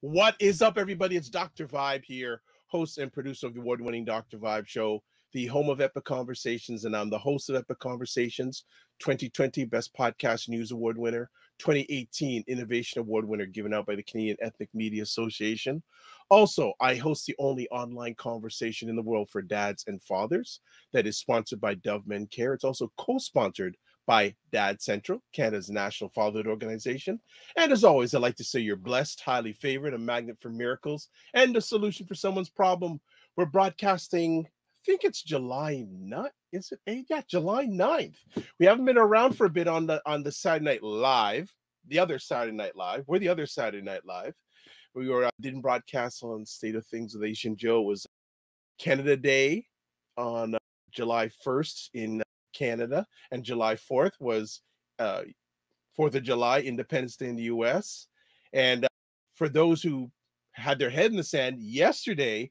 What is up, everybody? It's Dr. Vibe here, host and producer of the award-winning Dr. Vibe show, the home of Epic Conversations, and I'm the host of Epic Conversations, 2020 Best Podcast News Award winner, 2018 Innovation Award winner given out by the Canadian Ethnic Media Association. Also, I host the only online conversation in the world for dads and fathers that is sponsored by Dove Men Care. It's also co-sponsored by Dad Central, Canada's national fatherhood organization. And as always, I'd like to say you're blessed, highly favored, a magnet for miracles, and a solution for someone's problem. We're broadcasting, I think it's July 9th, is it? Yeah, July 9th. We haven't been around for a bit on the Saturday Night Live, the other Saturday Night Live. We're the other Saturday Night Live. We didn't broadcast on State of Things with Aisha and Joe. It was Canada Day on July 1st in Canada, and July 4th was 4th of July, Independence Day in the U.S. And for those who had their head in the sand, yesterday,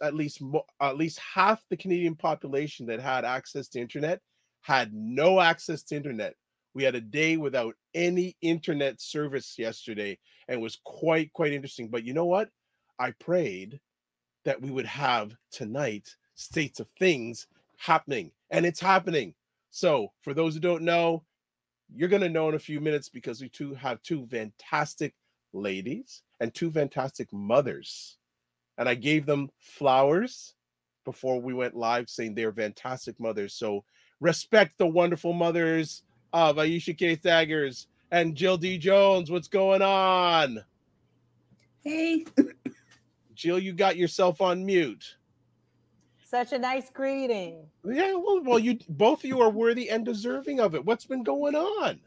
at least half the Canadian population that had access to internet had no access to internet. We had a day without any internet service yesterday, and it was quite interesting. But you know what? I prayed that we would have tonight states of things happening, and it's happening. So for those who don't know, you're going to know in a few minutes, because we too have two fantastic ladies and two fantastic mothers, and I gave them flowers before we went live, saying they're fantastic mothers. So respect the wonderful mothers of Aisha K. Staggers and Jill D. Jones. What's going on? Hey, Jill, you got yourself on mute. Such a nice greeting. Yeah, well, you both of you are worthy and deserving of it. What's been going on?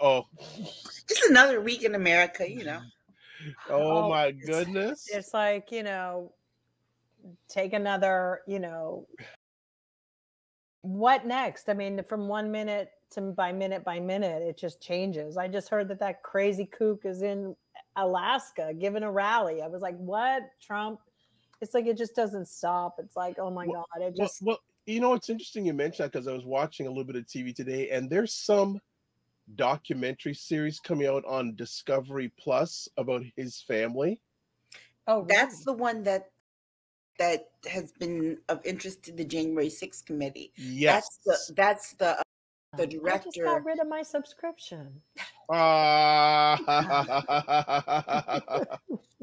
Oh, just another week in America, you know. Oh my goodness! It's like, you know, take another, you know, what next? I mean, from one minute to by minute, it just changes. I just heard that crazy kook is in Alaska giving a rally. I was like, what? Trump? It's like, it just doesn't stop. It's like, oh my God. It just... Well, you know, it's interesting you mentioned that, because I was watching a little bit of TV today, and there's some documentary series coming out on Discovery Plus about his family. Oh, really? That's the one that has been of interest to the January 6th committee. Yes. That's the director. I just got rid of my subscription.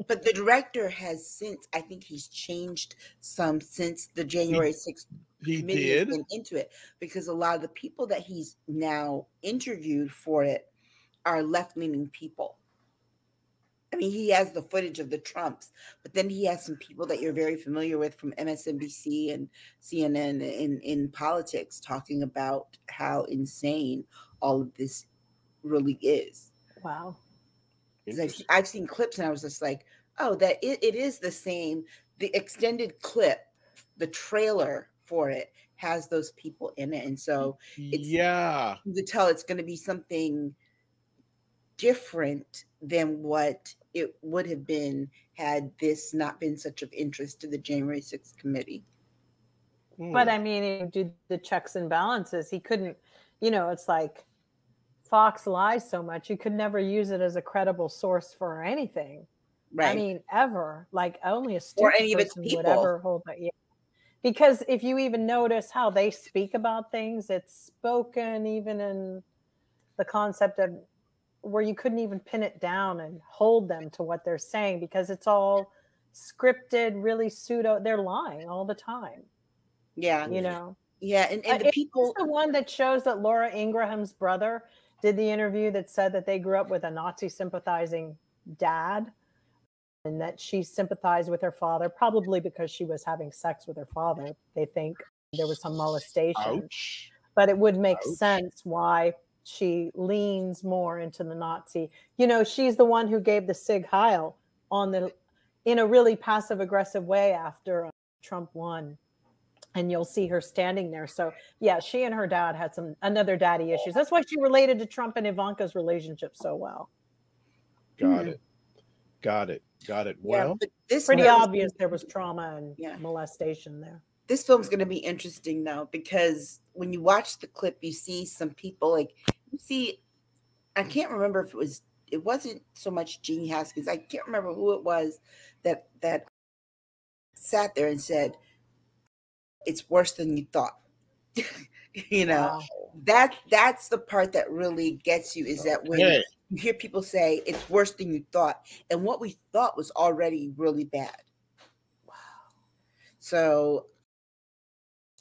But the director has since, I think he's changed some since the January 6th committee has been into it, because a lot of the people that he's now interviewed for it are left-leaning people. I mean, he has the footage of the Trumps, but then he has some people that you're very familiar with from MSNBC and CNN in politics talking about how insane all of this really is. Wow. I've seen clips and I was just like, oh, that it is the same. The extended clip, the trailer for it has those people in it. And so it's, yeah, you can tell it's going to be something different than what it would have been had this not been such of interest to the January 6th committee. But I mean, do the checks and balances. He couldn't, you know, it's like Fox lies so much. You could never use it as a credible source for anything. Right. I mean, ever. Like, only a stupid person would ever hold that. Yeah. Because if you even notice how they speak about things, it's spoken even in the concept of where you couldn't even pin it down and hold them to what they're saying, because it's all scripted, really pseudo. They're lying all the time. Yeah. You know? Yeah. And the people, the one that shows that Laura Ingraham's brother did the interview that said that they grew up with a Nazi sympathizing dad, and that she sympathized with her father, probably because she was having sex with her father. They think there was some molestation. Ouch. But it would make sense why she leans more into the Nazi. You know, she's the one who gave the Sig Heil in a really passive aggressive way after Trump won, and you'll see her standing there. So yeah, she and her dad had another daddy issues. That's why she related to Trump and Ivanka's relationship so well. Got it. Well, yeah, this pretty obvious there was trauma and molestation there. This film's going to be interesting though, because when you watch the clip, you see some people, like, you see, I can't remember if it was it wasn't so much Jeannie Haskins. I can't remember who it was that sat there and said, it's worse than you thought. You know, wow. That's the part that really gets you, is that when you hear people say it's worse than you thought, and what we thought was already really bad. Wow. So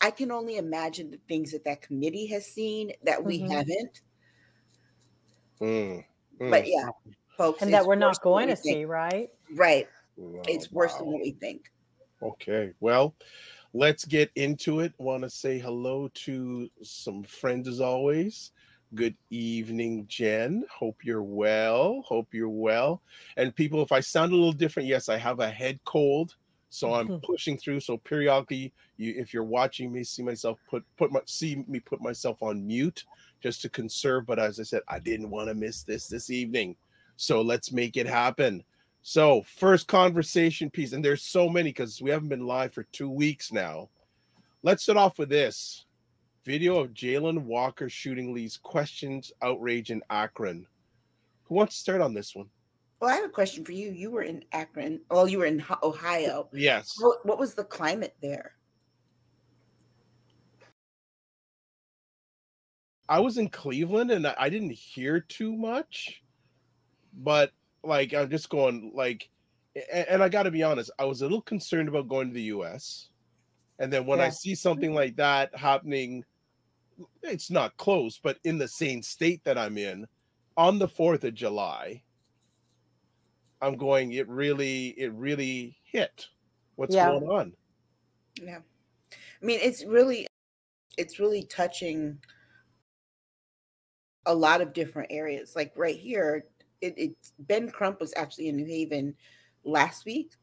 I can only imagine the things that committee has seen that we haven't. But yeah, folks, and that we're not going to see, right? Right. Wow, it's worse than what we think. Okay. Well, let's get into it. I want to say hello to some friends as always. Good evening, Jen. Hope you're well. And people, if I sound a little different, yes, I have a head cold, so I'm pushing through. So periodically, if you're watching me, see me put myself on mute just to conserve. But as I said, I didn't want to miss this evening. So let's make it happen. So first conversation piece, and there's so many because we haven't been live for 2 weeks now. Let's start off with this video of Jayland Walker shooting leads questions outrage in Akron. Who wants to start on this one? Well, I have a question for you. You were in Akron. Well, you were in Ohio. Yes. What was the climate there? I was in Cleveland, and I didn't hear too much, but like, I'm just going like, and I got to be honest, I was a little concerned about going to the US. And then when I see something like that happening, it's not close, but in the same state that I'm in on the 4th of July, I'm going, it really hit. What's going on? Yeah. I mean, it's really touching a lot of different areas. Like right here, Ben Crump was actually in New Haven last week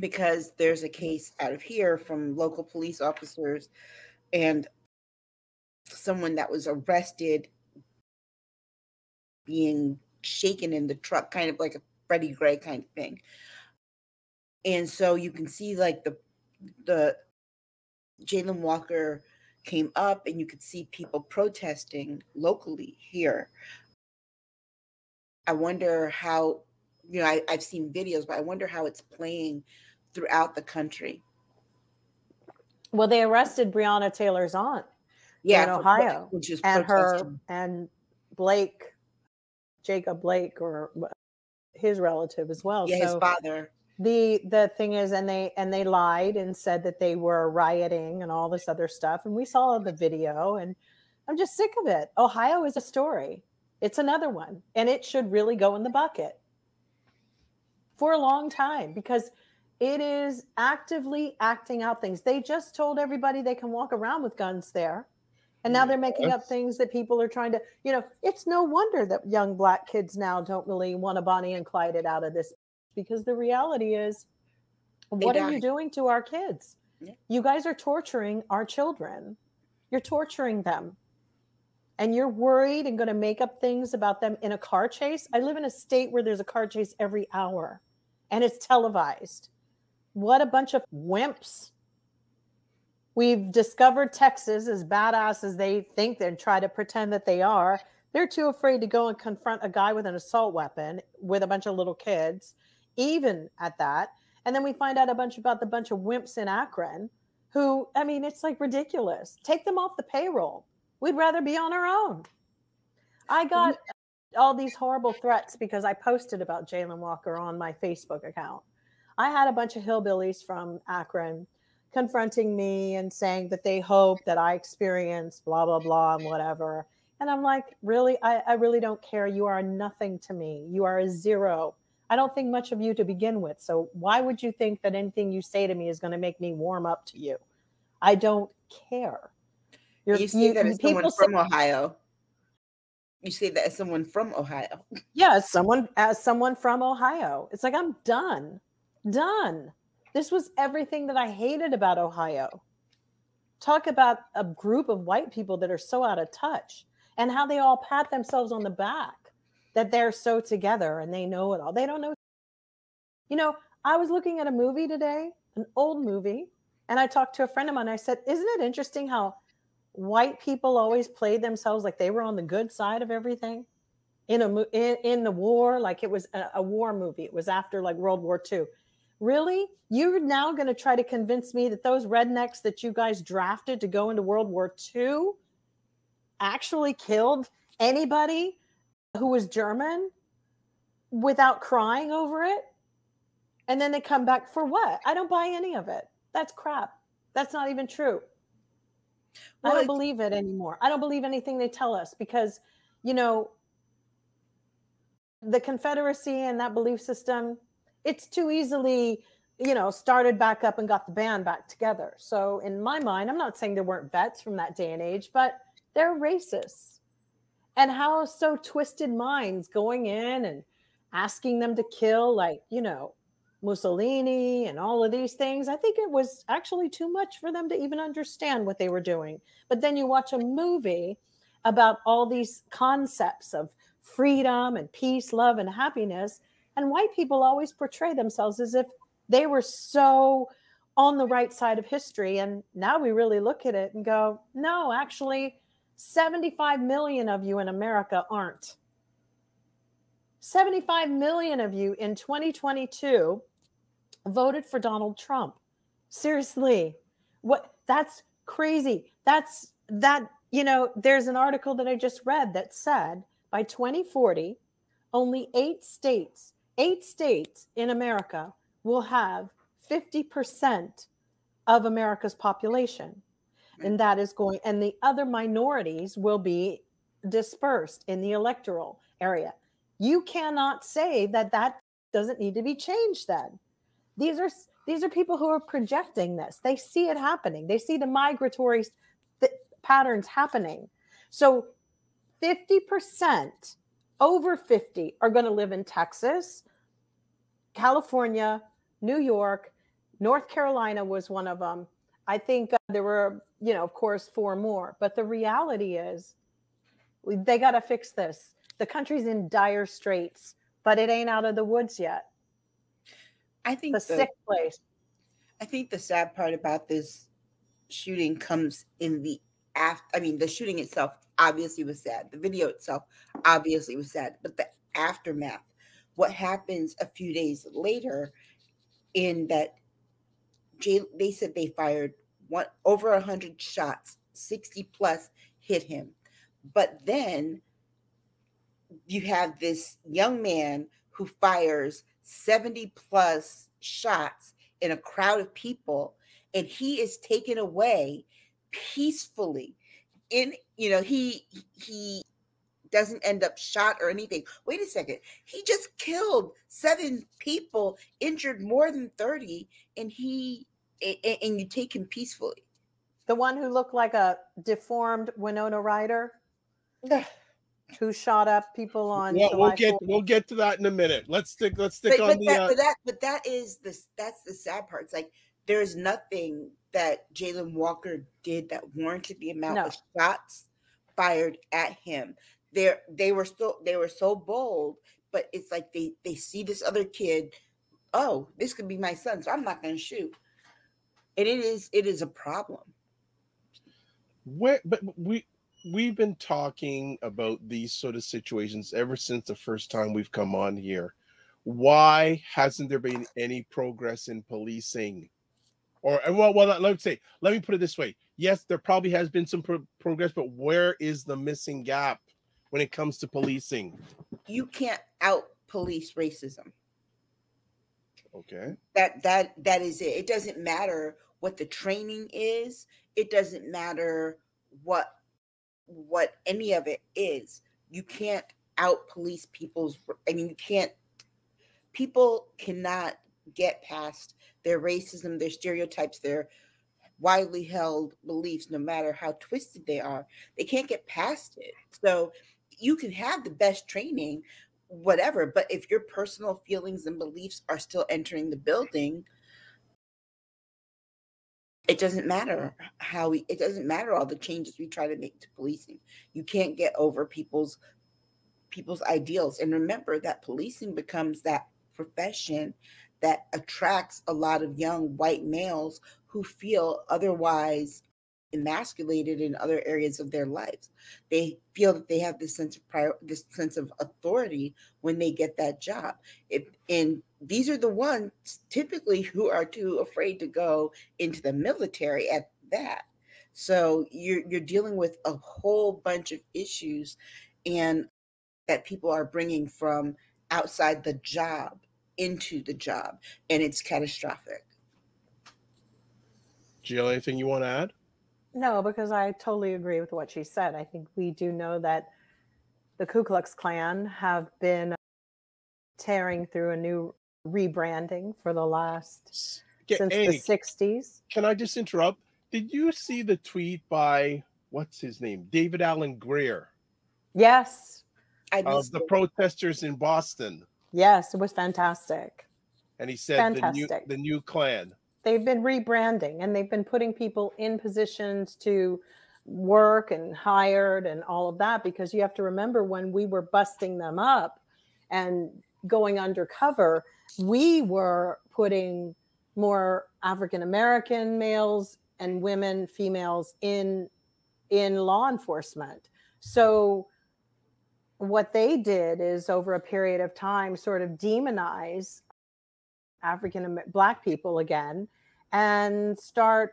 because there's a case out of here from local police officers and someone that was arrested being shaken in the truck, kind of like a Freddie Gray kind of thing. And so you can see like the Jayland Walker came up and you could see people protesting locally here. I wonder how, you know, I've seen videos, but I wonder how it's playing throughout the country. Well, they arrested Breonna Taylor's aunt in Ohio, and her and Blake, Jacob Blake, or his relative as well. Yeah, so his father. The thing is, and they lied and said that they were rioting and all this other stuff, and we saw the video, and I'm just sick of it. Ohio is a story. It's another one, and it should really go in the bucket for a long time because it is actively acting out things. They just told everybody they can walk around with guns there, and now they're making up things that people are trying to, you know, it's no wonder that young black kids now don't really want to Bonnie and Clyde it out of this, because the reality is, what are you doing to our kids? Yeah. You guys are torturing our children. You're torturing them. And you're worried and going to make up things about them in a car chase. I live in a state where there's a car chase every hour and it's televised. What a bunch of wimps. We've discovered Texas, as badass as they think and try to pretend that they are, they're too afraid to go and confront a guy with an assault weapon with a bunch of little kids, even at that. And then we find out about the bunch of wimps in Akron who, I mean, it's like ridiculous. Take them off the payroll. We'd rather be on our own. I got all these horrible threats because I posted about Jayland Walker on my Facebook account. I had a bunch of hillbillies from Akron confronting me and saying that they hope that I experience blah, blah, blah, and whatever. And I'm like, really? I really don't care. You are nothing to me. You are a zero. I don't think much of you to begin with. So why would you think that anything you say to me is going to make me warm up to you? I don't care. You see that as someone from Ohio. You see that as someone from Ohio. Yeah, as someone from Ohio. It's like, I'm done. Done. This was everything that I hated about Ohio. Talk about a group of white people that are so out of touch and how they all pat themselves on the back that they're so together and they know it all. They don't know. You know, I was looking at a movie today, an old movie, and I talked to a friend of mine. I said, isn't it interesting how white people always played themselves like they were on the good side of everything? in the war, like it was a war movie. It was after like World War II. Really? You're now going to try to convince me that those rednecks that you guys drafted to go into World War II actually killed anybody who was German without crying over it? And then they come back for what? I don't buy any of it. That's crap. That's not even true. Well, I don't believe it anymore. I don't believe anything they tell us because, you know, the Confederacy and that belief system, it's too easily, you know, started back up and got the band back together. So in my mind, I'm not saying there weren't vets from that day and age, but they're racists. And how so twisted minds going in and asking them to kill, like, you know, Mussolini and all of these things. I think it was actually too much for them to even understand what they were doing. But then you watch a movie about all these concepts of freedom and peace, love, and happiness. And white people always portray themselves as if they were so on the right side of history. And now we really look at it and go, no, actually 75 million of you in America aren't. 75 million of you in 2022 voted for Donald Trump. Seriously, what? That's crazy. That's that, you know, there's an article that I just read that said by 2040, only eight states in America will have 50% of America's population. And that is going, and the other minorities will be dispersed in the electoral area. You cannot say that that doesn't need to be changed then. These are people who are projecting this. They see it happening. They see the migratory patterns happening. So 50%, over 50 are going to live in Texas, California, New York, North Carolina was one of them. I think there were, you know, of course, 4 more. But the reality is they got to fix this. The country's in dire straits, but it ain't out of the woods yet. I think it's a sick place. I think the sad part about this shooting comes in the after. I mean, the shooting itself obviously was sad. The video itself obviously was sad, but the aftermath, what happens a few days later, in that they said they fired over 100 shots, 60 plus hit him, but then you have this young man who fires 70 plus shots in a crowd of people, and he is taken away peacefully. In, you know, he doesn't end up shot or anything. Wait a second. He just killed 7 people, injured more than 30, and you take him peacefully. The one who looked like a deformed Winona Ryder. Who shot up people on? Yeah, we'll get to that in a minute. That's the sad part. It's like there is nothing that Jayland Walker did that warranted the amount of shots fired at him. They were so bold, but it's like they see this other kid. Oh, this could be my son, so I'm not going to shoot. And it is a problem. We've been talking about these sort of situations ever since the first time we've come on here. Why hasn't there been any progress in policing? Or, well, let me put it this way. Yes, there probably has been some progress, but where is the missing gap when it comes to policing? You can't out-police racism. Okay. That is it. It doesn't matter what the training is. It doesn't matter what any of it is. You can't out police people's, I mean, people cannot get past their racism, their stereotypes, their widely held beliefs, no matter how twisted they are. They can't get past it. So you can have the best training, whatever, but if your personal feelings and beliefs are still entering the building, it doesn't matter it doesn't matter all the changes we try to make to policing. You can't get over people's ideals. And remember that policing becomes that profession that attracts a lot of young white males who feel otherwise emasculated in other areas of their lives. They feel that they have this sense of authority when they get that job. And these are the ones typically who are too afraid to go into the military at that. So you're dealing with a whole bunch of issues and that people are bringing from outside the job into the job, and it's catastrophic. Jill, anything you want to add? No, because I totally agree with what she said. I think we do know that the Ku Klux Klan have been tearing through a new rebranding for the last, since the 60s. Can I just interrupt? Did you see the tweet by, what's his name? David Alan Greer. Yes. The protesters in Boston. Yes, it was fantastic. And he said the new Klan. They've been rebranding, and they've been putting people in positions to work and hired and all of that, because you have to remember when we were busting them up and going undercover, we were putting more African-American males and women, females in law enforcement. So what they did is over a period of time sort of demonize African and Black people again, and start,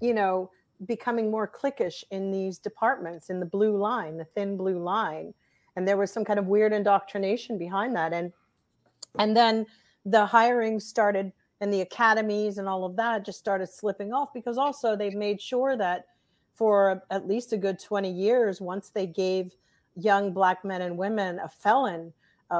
you know, becoming more cliquish in these departments, in the blue line, the thin blue line. And there was some kind of weird indoctrination behind that. And then the hiring started, and the academies and all of that just started slipping off, because also they've made sure that for at least a good 20 years, once they gave young Black men and women a felon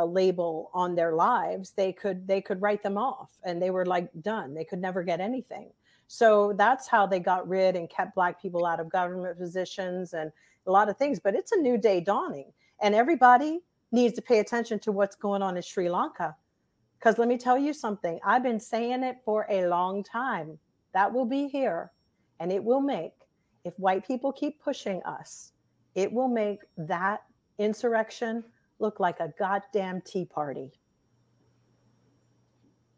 label on their lives, they could write them off, and they were like done. They could never get anything. So that's how they got rid and kept Black people out of government positions and a lot of things. But it's a new day dawning, and everybody needs to pay attention to what's going on in Sri Lanka, because let me tell you something, I've been saying it for a long time, that will be here, and it will make, if white people keep pushing us, it will make that insurrection look like a goddamn tea party,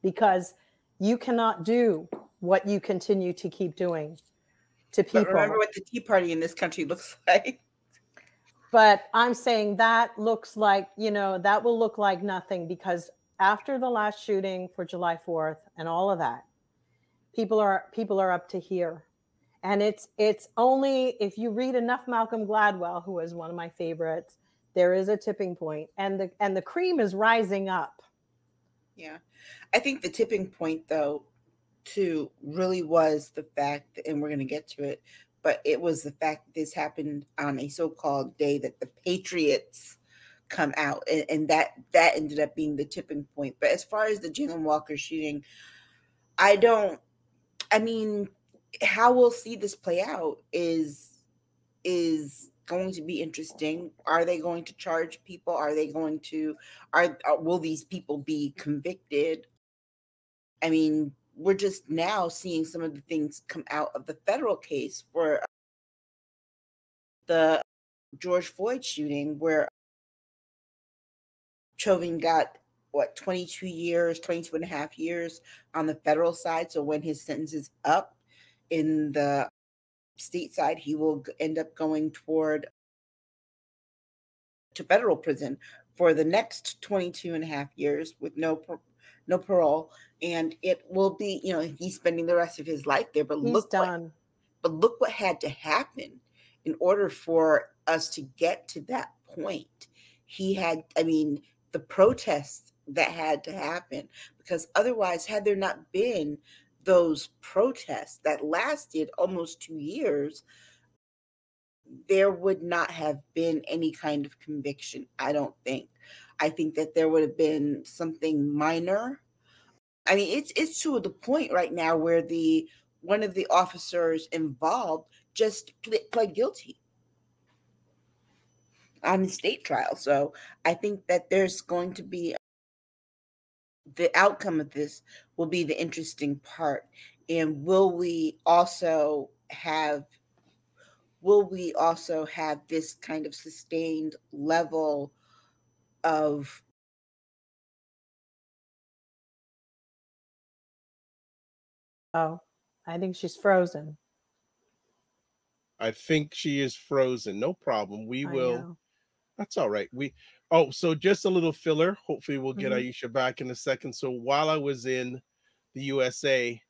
because you cannot do what you continue to keep doing to people. But remember what the tea party in this country looks like. But I'm saying that looks like, you know, that will look like nothing, because after the last shooting for July 4th and all of that, people are up to here. And it's only, if you read enough Malcolm Gladwell, who is one of my favorites, there is a tipping point, and the cream is rising up. Yeah. I think the tipping point, though, too, really was the fact that, and we're going to get to it, but it was the fact that this happened on a so-called day that the Patriots come out, and that ended up being the tipping point. But as far as the Jayland Walker shooting, how we'll see this play out is going to be interesting. Are they going to charge people? Will these people be convicted? I mean, we're just now seeing some of the things come out of the federal case for the George Floyd shooting, where Chauvin got 22 and a half years on the federal side. So when his sentence is up in the stateside, he will end up going to federal prison for the next 22 and a half years with no parole, and it will be, you know, he's spending the rest of his life there. But he's done. But look what had to happen in order for us to get to that point. The protests that had to happen, because otherwise, had there not been those protests that lasted almost 2 years, there would not have been any kind of conviction, I don't think. I think that there would have been something minor. I mean, it's to the point right now where one of the officers involved just pled guilty on the state trial. So I think that there's going to be the outcome of this will be the interesting part. And will we also have this kind of sustained level of I think she's frozen. I think she is frozen. No problem. We will. That's all right. Oh, so just a little filler. Hopefully we'll get Aisha back in a second. So while I was in the USA,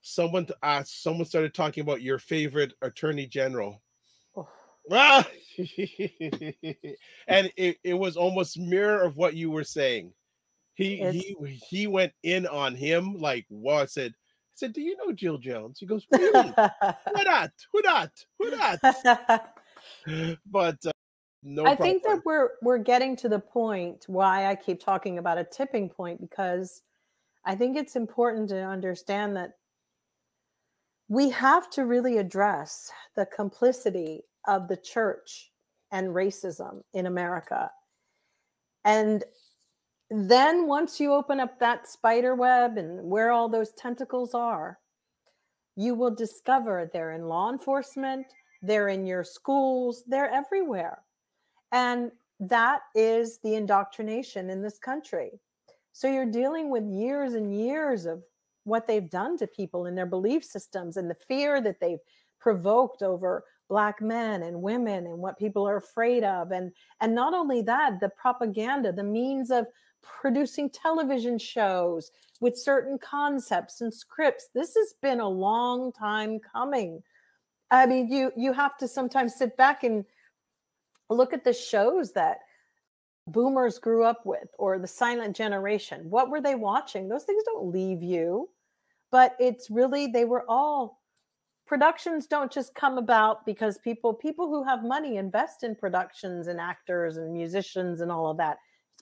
someone started talking about your favorite attorney general. Oh. Ah! And it was almost mirror of what you were saying. He went in on him like what? I said, do you know Jill Jones? He goes, really? Who that? But no. I think that we're getting to the point why I keep talking about a tipping point, because I think it's important to understand that we have to really address the complicity of the church and racism in America. And then once you open up that spider web and where all those tentacles are, you will discover they're in law enforcement, they're in your schools, they're everywhere. And that is the indoctrination in this country. So you're dealing with years and years of what they've done to people and their belief systems and the fear that they've provoked over Black men and women and what people are afraid of. And not only that, the propaganda, the means of producing television shows with certain concepts and scripts. This has been a long time coming. I mean, you have to sometimes sit back and look at the shows that boomers grew up with, or the silent generation. What were they watching? Those things don't leave you, but it's really, they were all productions don't just come about because people who have money invest in productions and actors and musicians and all of that.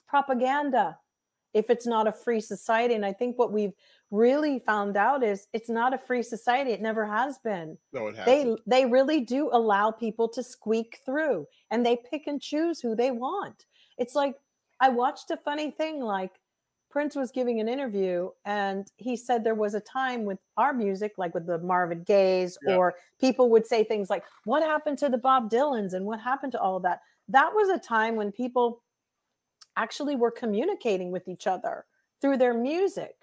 Propaganda, if it's not a free society. And I think what we've really found out is it's not a free society. It never has been. No, it hasn't. They really do allow people to squeak through, and they pick and choose who they want. It's like, I watched a funny thing, like Prince was giving an interview and he said there was a time with our music, like with the Marvin Gaye's, or people would say things like, what happened to the Bob Dylans and what happened to all of that? That was a time when people actually were communicating with each other through their music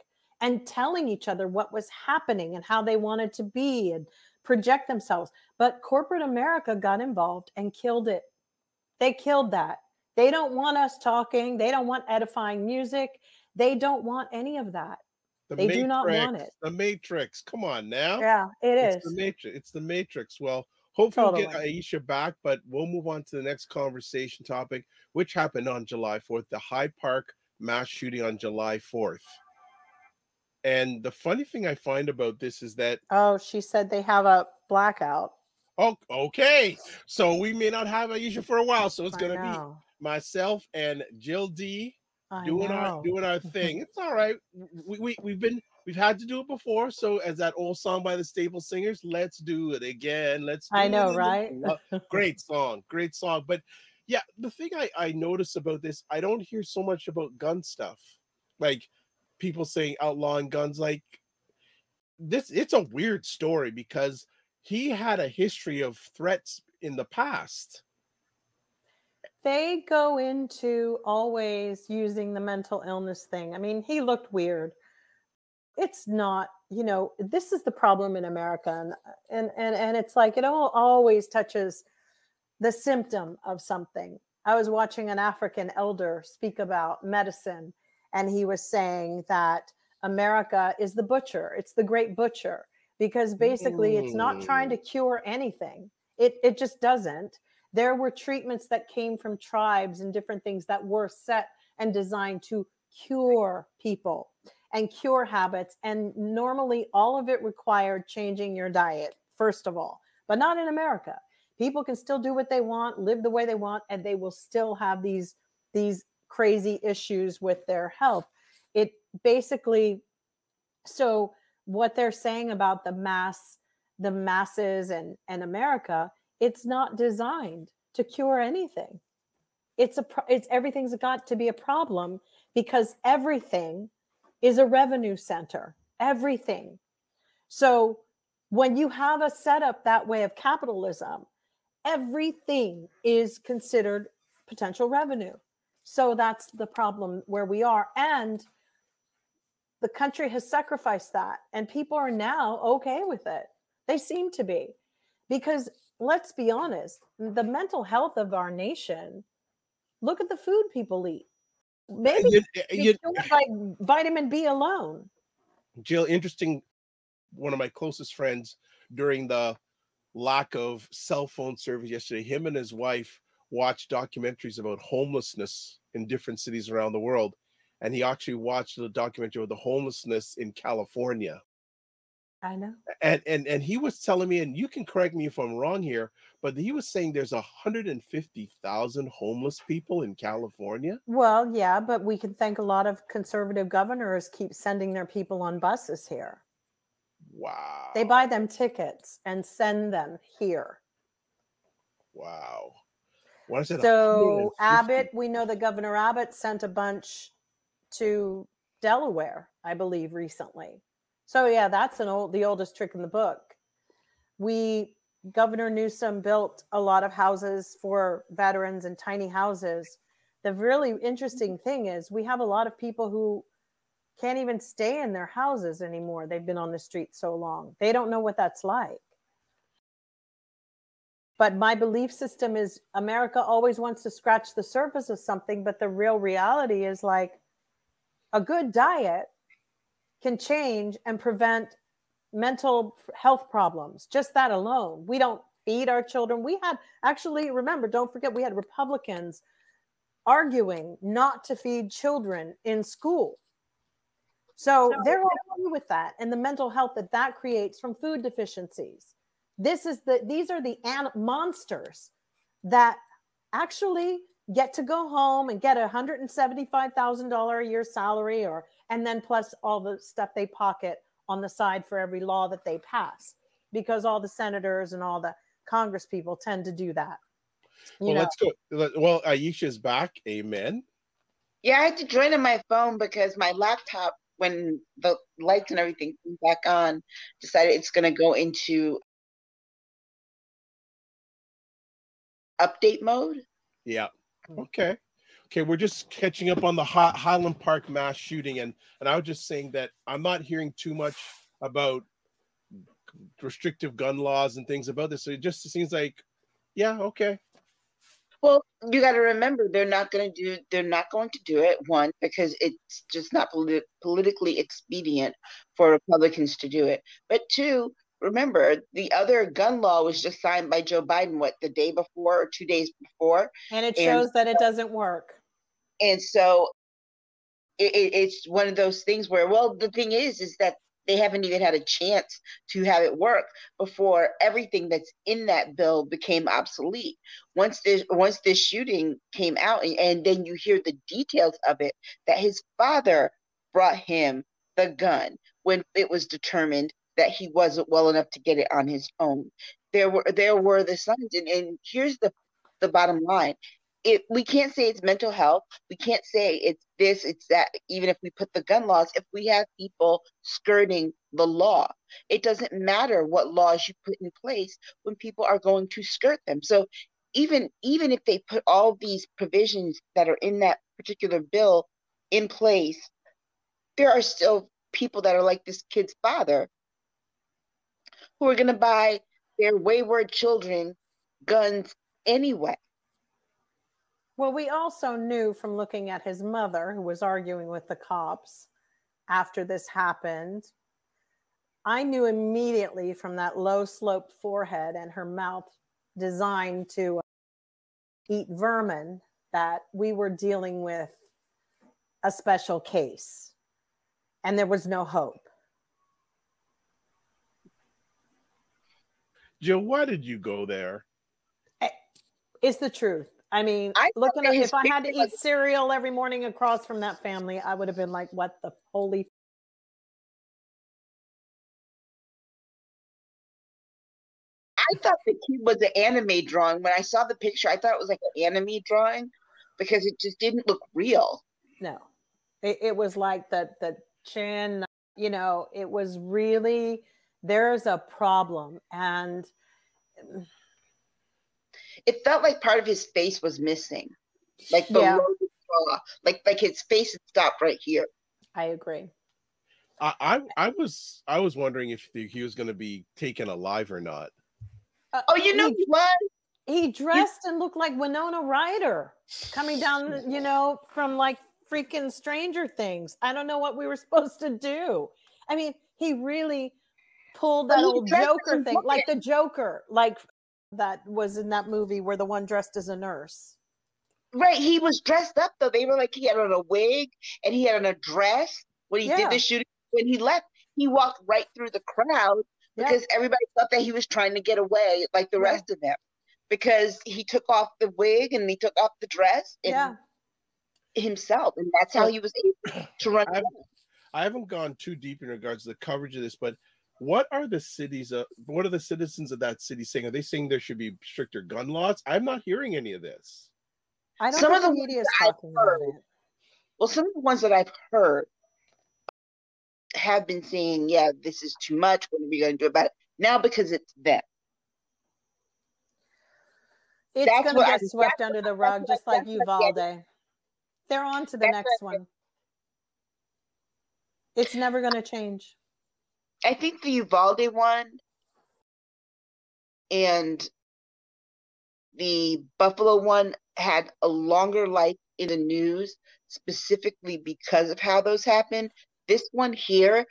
and telling each other what was happening and how they wanted to be and project themselves. But corporate America got involved and killed it. They killed that. They don't want us talking. They don't want edifying music. They don't want any of that. They do not want it. The Matrix. Come on now. Yeah, it is. The Matrix. It's the Matrix. Well, hopefully we'll get Aisha back, but we'll move on to the next conversation topic, which happened on July 4th, the Hyde Park mass shooting on July 4th. And the funny thing I find about this is that... Oh, she said they have a blackout. Oh, okay. So we may not have Aisha for a while, so it's going to be myself and Jill D doing our thing. It's all right. We've had to do it before, so as that old song by the Staple Singers, let's do it again. Let's. Do I know, it right? Great song. But yeah, the thing I notice about this, I don't hear so much about gun stuff, like people saying outlawing guns. Like this, it's a weird story because he had a history of threats in the past. They go into always using the mental illness thing. I mean, he looked weird. It's not, this is the problem in America. And it's like, it all always touches the symptom of something. I was watching an African elder speak about medicine, and he was saying that America is the butcher. It's the great butcher, because basically it's not trying to cure anything. It just doesn't. There were treatments that came from tribes and different things that were set and designed to cure people and cure habits. And normally all of it required changing your diet, first of all, but not in America. People can still do what they want, live the way they want, and they will still have these crazy issues with their health. It basically, so what they're saying about the masses and America, it's not designed to cure anything. Everything's got to be a problem, because everything is a revenue center, everything. So when you have a setup that way of capitalism, everything is considered potential revenue. So that's the problem where we are. And the country has sacrificed that, and people are now okay with it. They seem to be, because let's be honest, the mental health of our nation, look at the food people eat. Maybe you do it by vitamin B alone. Jill, interesting. One of my closest friends during the lack of cell phone service yesterday, him and his wife watched documentaries about homelessness in different cities around the world. And he actually watched a documentary about the homelessness in California. I know. And he was telling me, and you can correct me if I'm wrong here, but he was saying there's 150,000 homeless people in California. Well, yeah, but we can thank a lot of conservative governors keep sending their people on buses here. Wow. They buy them tickets and send them here. Wow. What is it? So Abbott, we know that Governor Abbott sent a bunch to Delaware, I believe, recently. So yeah, that's the oldest trick in the book. Governor Newsom built a lot of houses for veterans and tiny houses. The really interesting thing is we have a lot of people who can't even stay in their houses anymore. They've been on the street so long. They don't know what that's like. But my belief system is America always wants to scratch the surface of something, but the real reality is like a good diet can change and prevent mental health problems. Just that alone. We don't feed our children. We had actually, remember, don't forget, we had Republicans arguing not to feed children in school. So they're okay with that, and the mental health that creates from food deficiencies. These are the monsters that actually get to go home and get a $175,000 a year salary, and then plus all the stuff they pocket on the side for every law that they pass, because all the senators and all the Congress people tend to do that. Well, let's go. Well, Aisha's back. Amen. Yeah, I had to join on my phone because my laptop, when the lights and everything came back on, decided it's going to go into update mode. Yeah. Okay. Okay. We're just catching up on the Highland Park mass shooting. And I was just saying that I'm not hearing too much about restrictive gun laws and things about this. So it just seems like, yeah, okay. Well, you got to remember, they're not going to do it, one, because it's just not politically expedient for Republicans to do it. But two, remember, the other gun law was just signed by Joe Biden, what, the day before or 2 days before? And it shows that it doesn't work. And so it's one of those things where, well, the thing is that they haven't even had a chance to have it work before everything that's in that bill became obsolete. Once this shooting came out, and then you hear the details of it, that his father brought him the gun when it was determined that he wasn't well enough to get it on his own. There were the sons, and here's the bottom line. We can't say it's mental health. We can't say it's this, it's that, even if we put the gun laws, if we have people skirting the law. It doesn't matter what laws you put in place when people are going to skirt them. So even if they put all these provisions that are in that particular bill in place, there are still people that are like this kid's father who are going to buy their wayward children guns anyway. Well, we also knew from looking at his mother, who was arguing with the cops after this happened. I knew immediately from that low sloped forehead and her mouth designed to eat vermin that we were dealing with a special case, and there was no hope. Jill, why did you go there? It's the truth. I mean, looking at, if I had to eat cereal every morning across from that family, I would have been like, what the holy. I thought the kid was an anime drawing. When I saw the picture, I thought it was like an anime drawing because it just didn't look real. No, it was like the chin, it was really, there's a problem. And it felt like part of his face was missing, like below the jaw, like his face had stopped right here. I agree. I was wondering if he was going to be taken alive or not. Oh, you know he was? He dressed and looked like Winona Ryder coming down, you know, from like freaking Stranger Things. I don't know what we were supposed to do. I mean, he really pulled that old Joker thing, like the Joker, like that was in that movie where the one dressed as a nurse. Right. He was dressed up though. They were like, he had on a wig and he had on a dress when he did the shooting. When he left, he walked right through the crowd because everybody thought that he was trying to get away like the rest of them. Because he took off the wig and he took off the dress and himself. And that's how he was able to run. I haven't gone too deep in regards to the coverage of this, but what are the cities? What are the citizens of that city saying? Are they saying there should be stricter gun laws? I'm not hearing any of this. I don't know. The media is talking about it. Well, some of the ones that I've heard have been saying, yeah, this is too much. What are we going to do about it? Now because it's them. It's going to get swept under the rug, just like Uvalde. They're on to the next one. It's never going to change. I think the Uvalde one and the Buffalo one had a longer life in the news, specifically because of how those happened. This one here,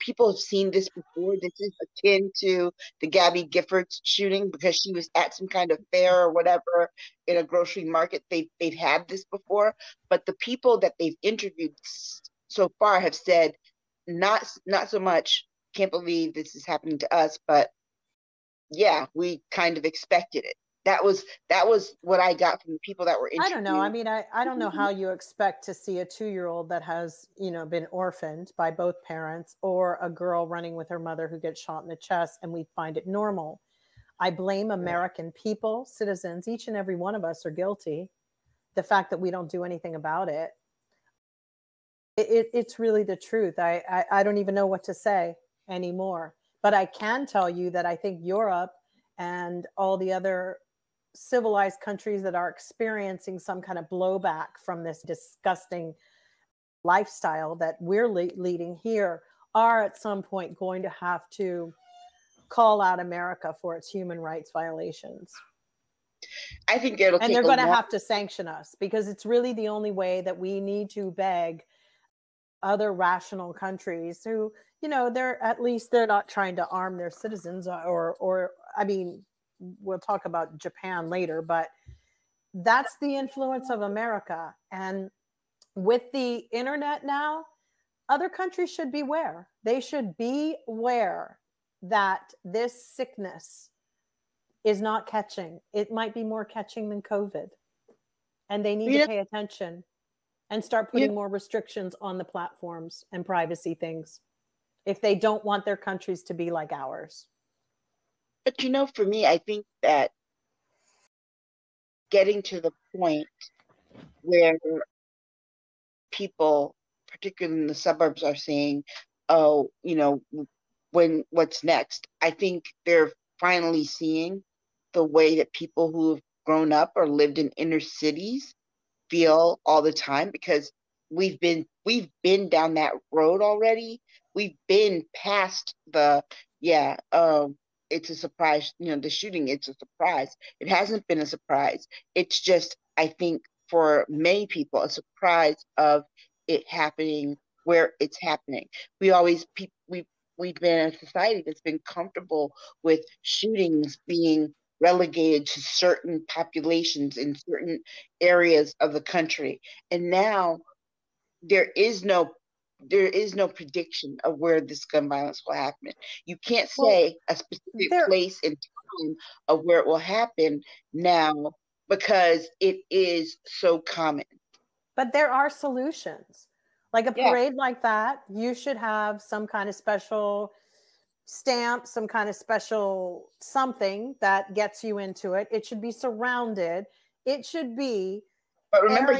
people have seen this before. This is akin to the Gabby Giffords shooting because she was at some kind of fair or whatever in a grocery market. They've had this before, but the people that they've interviewed so far have said, not so much, can't believe this is happening to us, but yeah, we kind of expected it. That was what I got from the people that were interviewed. I don't know. I mean, I don't know how you expect to see a 2-year-old that has, you know, been orphaned by both parents, or a girl running with her mother who gets shot in the chest, and we find it normal. I blame American people, citizens. Each and every one of us are guilty. The fact that we don't do anything about it. It's really the truth. I don't even know what to say anymore. But I can tell you that I think Europe and all the other civilized countries that are experiencing some kind of blowback from this disgusting lifestyle that we're leading here are at some point going to have to call out America for its human rights violations. I think it'll take a while. And they're going to have to sanction us, because it's really the only way that we need to beg other rational countries who, you know, they're not trying to arm their citizens or I mean, we'll talk about Japan later, but that's the influence of America. And with the internet now, other countries should beware. They should be aware that this sickness is not catching. It might be more catching than COVID. And they need to pay attention and start putting more restrictions on the platforms and privacy things if they don't want their countries to be like ours. But, you know, for me, I think that getting to the point where people, particularly in the suburbs, are saying, oh, you know, what's next? I think they're finally seeing the way that people who have grown up or lived in inner cities feel all the time, because we've been down that road already. We've been past the, it's a surprise, you know, the shooting, it's a surprise. It hasn't been a surprise. It's just, I think for many people, a surprise of it happening where it's happening. We've been a society that's been comfortable with shootings being relegated to certain populations in certain areas of the country. And now there is no prediction of where this gun violence will happen. You can't say a specific place and time of where it will happen now, because it is so common. But there are solutions. Like a parade like that, you should have some kind of special stamp, some kind of special something that gets you into it. It should be surrounded. It should be... But remember,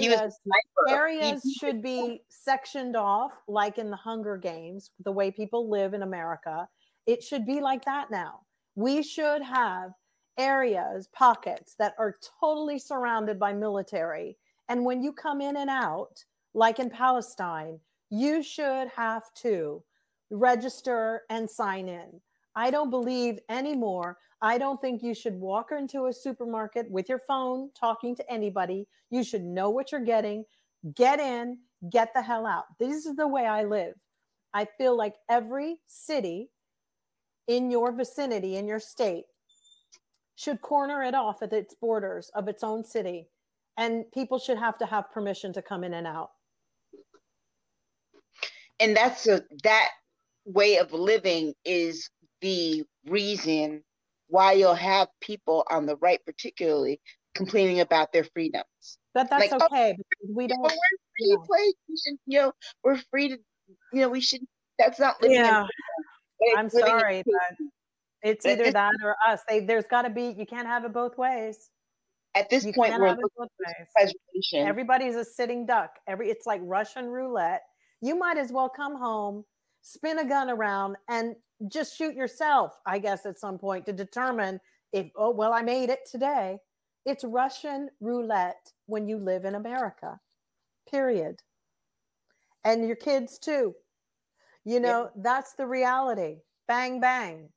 areas should be sectioned off, like in the Hunger Games, the way people live in America. It should be like that now. We should have areas, pockets that are totally surrounded by military. And when you come in and out, like in Palestine, you should have to register and sign in. I don't believe anymore. I don't think you should walk into a supermarket with your phone talking to anybody. You should know what you're getting. Get in, get the hell out. This is the way I live. I feel like every city in your vicinity, in your state, should corner it off at its borders of its own city. And people should have to have permission to come in and out. And that's that way of living is the reason why you'll have people on the right, particularly, complaining about their freedoms. That's like, okay. Oh, we don't. We're free place. We should, we're free to. We should. That's not living. Yeah. I'm sorry, but it's either that or us. There's got to be. You can't have it both ways. At this point, we're looking. Everybody's a sitting duck. It's like Russian roulette. You might as well come home, spin a gun around, and just shoot yourself, I guess, at some point to determine if, oh, well, I made it today. It's Russian roulette when you live in America, period. And your kids too. That's the reality. Bang, bang.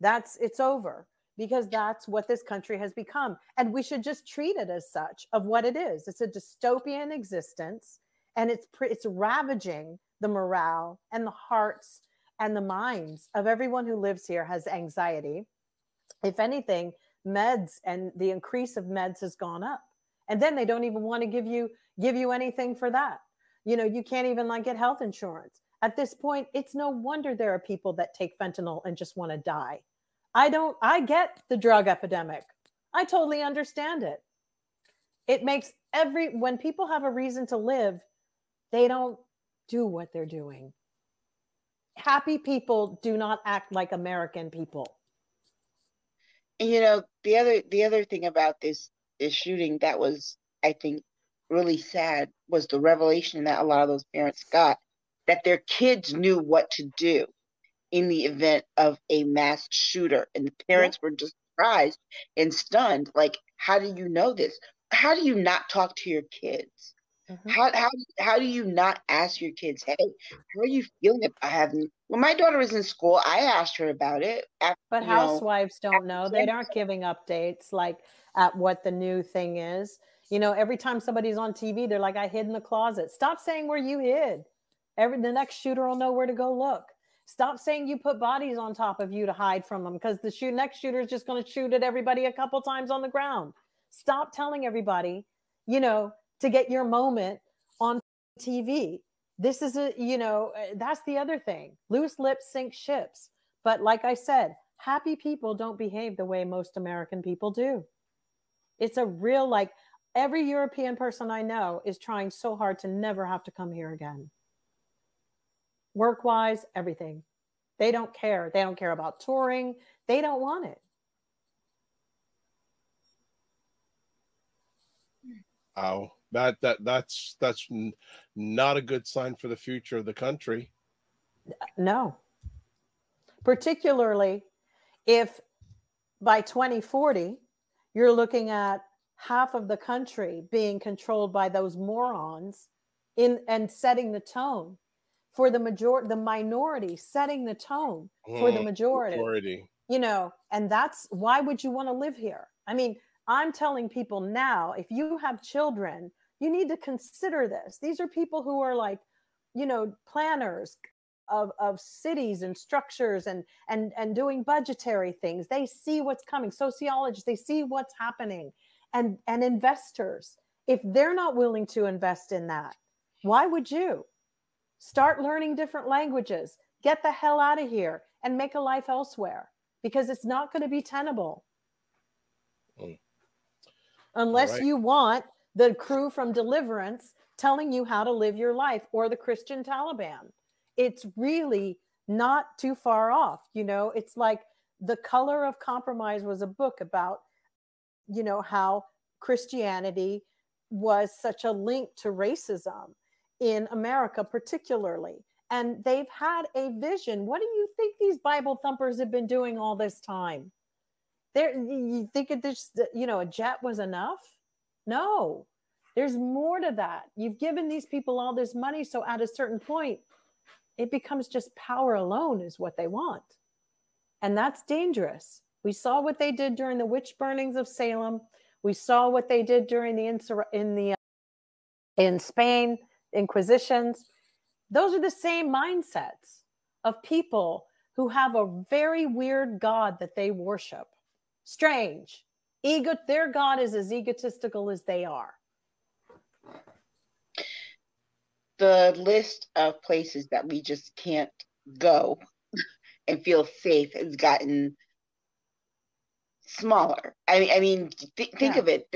It's over, because that's what this country has become. And we should just treat it as such, of what it is. It's a dystopian existence. And it's ravaging the morale and the hearts and the minds of everyone who lives here has anxiety. If anything, meds and the increase of meds has gone up. And then they don't even want to give you anything for that. You can't even get health insurance. At this point, it's no wonder there are people that take fentanyl and just want to die. I get the drug epidemic. I totally understand it. It makes when people have a reason to live, they don't do what they're doing. Happy people do not act like American people. The other thing about this shooting that was, I think, really sad was the revelation that a lot of those parents got that their kids knew what to do in the event of a mass shooter. And the parents were just surprised and stunned. Like, how do you know this? How do you not talk to your kids? Mm-hmm. How do you not ask your kids, hey, how are you feeling about having? Well, my daughter was in school. I asked her about it. But housewives don't know. They aren't giving updates like at what the new thing is. Every time somebody's on TV, they're like, I hid in the closet. Stop saying where you hid. The next shooter will know where to go look. Stop saying you put bodies on top of you to hide from them, because the next shooter is just going to shoot at everybody a couple times on the ground. Stop telling everybody, to get your moment on TV. This is that's the other thing. Loose lips sink ships. But like I said, happy people don't behave the way most American people do. It's a real, every European person I know is trying so hard to never have to come here again. Work-wise, everything. They don't care. They don't care about touring. They don't want it. Wow, that's not a good sign for the future of the country. No, particularly if by 2040 you're looking at half of the country being controlled by those morons and setting the tone for the minority, setting the tone for the majority. And that's why would you want to live here? I mean, I'm telling people now, if you have children, you need to consider this. These are people who are planners of cities and structures and doing budgetary things. They see what's coming. Sociologists, they see what's happening, and investors. If they're not willing to invest in that, why would you? Start learning different languages, get the hell out of here and make a life elsewhere, because it's not going to be tenable. Unless you want the crew from Deliverance telling you how to live your life, or the Christian Taliban. It's really not too far off. It's like The Color of Compromise was a book about, how Christianity was such a link to racism in America, particularly. And they've had a vision. What do you think these Bible thumpers have been doing all this time? You think a jet was enough? No, there's more to that. You've given these people all this money. So at a certain point, it becomes just power alone is what they want. And that's dangerous. We saw what they did during the witch burnings of Salem. We saw what they did during the in Spain, Inquisitions. Those are the same mindsets of people who have a very weird God that they worship. Strange. Their God is as egotistical as they are. The list of places that we just can't go and feel safe has gotten smaller. I mean, think of it.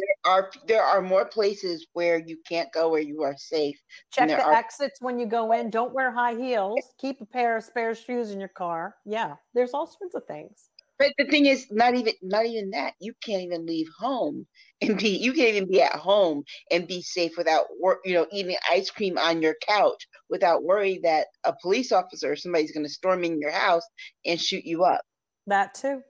There are more places where you can't go where you are safe. Check the exits when you go in. Don't wear high heels. Keep a pair of spare shoes in your car. Yeah, there's all sorts of things. But the thing is, not even that. You can't even leave home and be. You can't even be at home and be safe without eating ice cream on your couch without worry that a police officer or somebody's going to storm in your house and shoot you up. That too.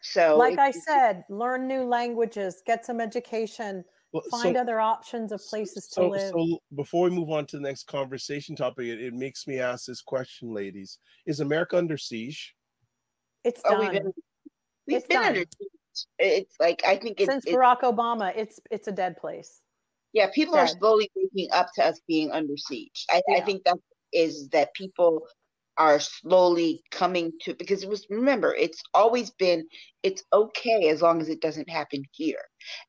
So, like I said, learn new languages, get some education, find other options of places to live. So before we move on to the next conversation topic, it makes me ask this question, ladies. Is America under siege? It's done. We've been under siege. It's like, I think it's... Since Barack Obama, it's a dead place. Yeah, people are slowly waking up to us being under siege. I think that is that people... are slowly coming to, because it was, remember, it's always been, it's okay as long as it doesn't happen here.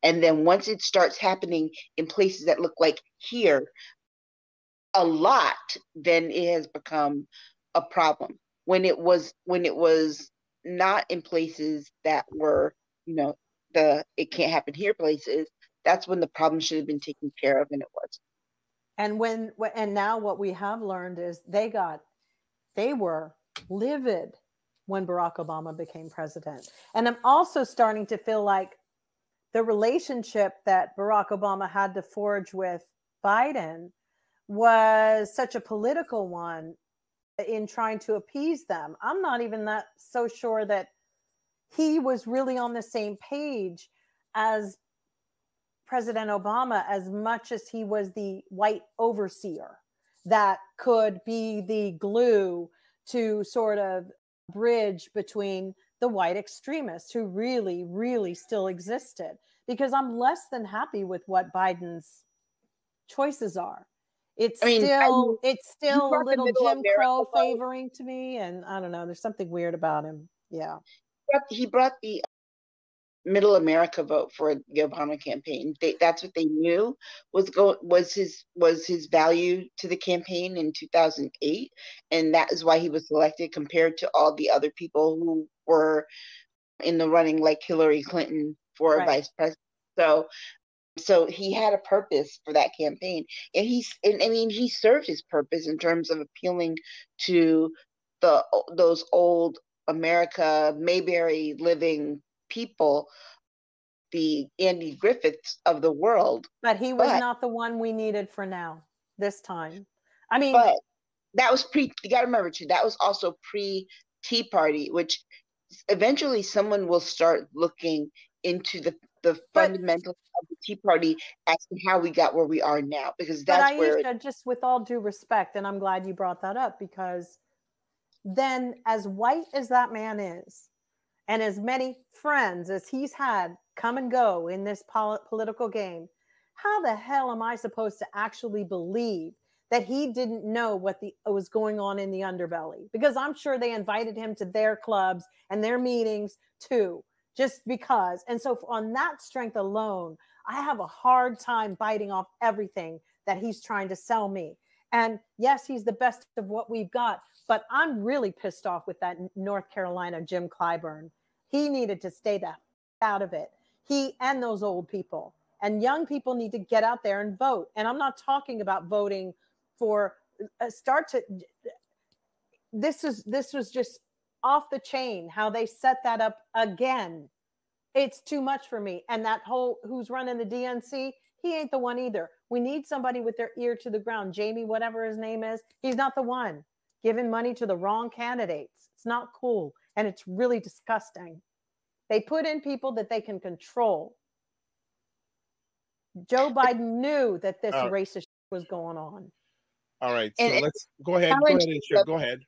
And then once it starts happening in places that look like here a lot, then it has become a problem. When it was not in places that were, it can't happen here places, that's when the problem should have been taken care of, and it wasn't. And now what we have learned is they were livid when Barack Obama became president. And I'm also starting to feel like the relationship that Barack Obama had to forge with Biden was such a political one in trying to appease them. I'm not even that so sure that he was really on the same page as President Obama as much as he was the white overseer that could be the glue to sort of bridge between the white extremists who really, really still existed. Because I'm less than happy with what Biden's choices are. It's still a little Jim Crow favoring to me. And I don't know, there's something weird about him. Yeah. He brought the Middle America vote for the Obama campaign. That's what they knew was his value to the campaign in 2008, and that is why he was selected compared to all the other people who were in the running, like Hillary Clinton for vice president. So he had a purpose for that campaign, and he served his purpose in terms of appealing to those old America Mayberry living people, the Andy Griffiths of the world. But he was not the one we needed for now, this time. I mean, but that was you got to remember too, that was also pre-Tea Party, which eventually someone will start looking into the fundamentals of the Tea Party as to how we got where we are now, because that's where... But Aisha, just with all due respect, and I'm glad you brought that up, because then as white as that man is, and as many friends as he's had come and go in this political game, how the hell am I supposed to actually believe that he didn't know what was going on in the underbelly? Because I'm sure they invited him to their clubs and their meetings too, just because. And so on that strength alone, I have a hard time biting off everything that he's trying to sell me. And yes, he's the best of what we've got, but I'm really pissed off with that North Carolina Jim Clyburn. He needed to stay the out of it. He and those old people, and young people need to get out there and vote. And I'm not talking about voting for this was just off the chain how they set that up again. It's too much for me. And that whole who's running the DNC, he ain't the one either. We need somebody with their ear to the ground. Jamie, whatever his name is, he's not the one. Giving money to the wrong candidates. It's not cool. And it's really disgusting. They put in people that they can control. Joe Biden knew that this racist was going on. All right. So let's go ahead. Go ahead.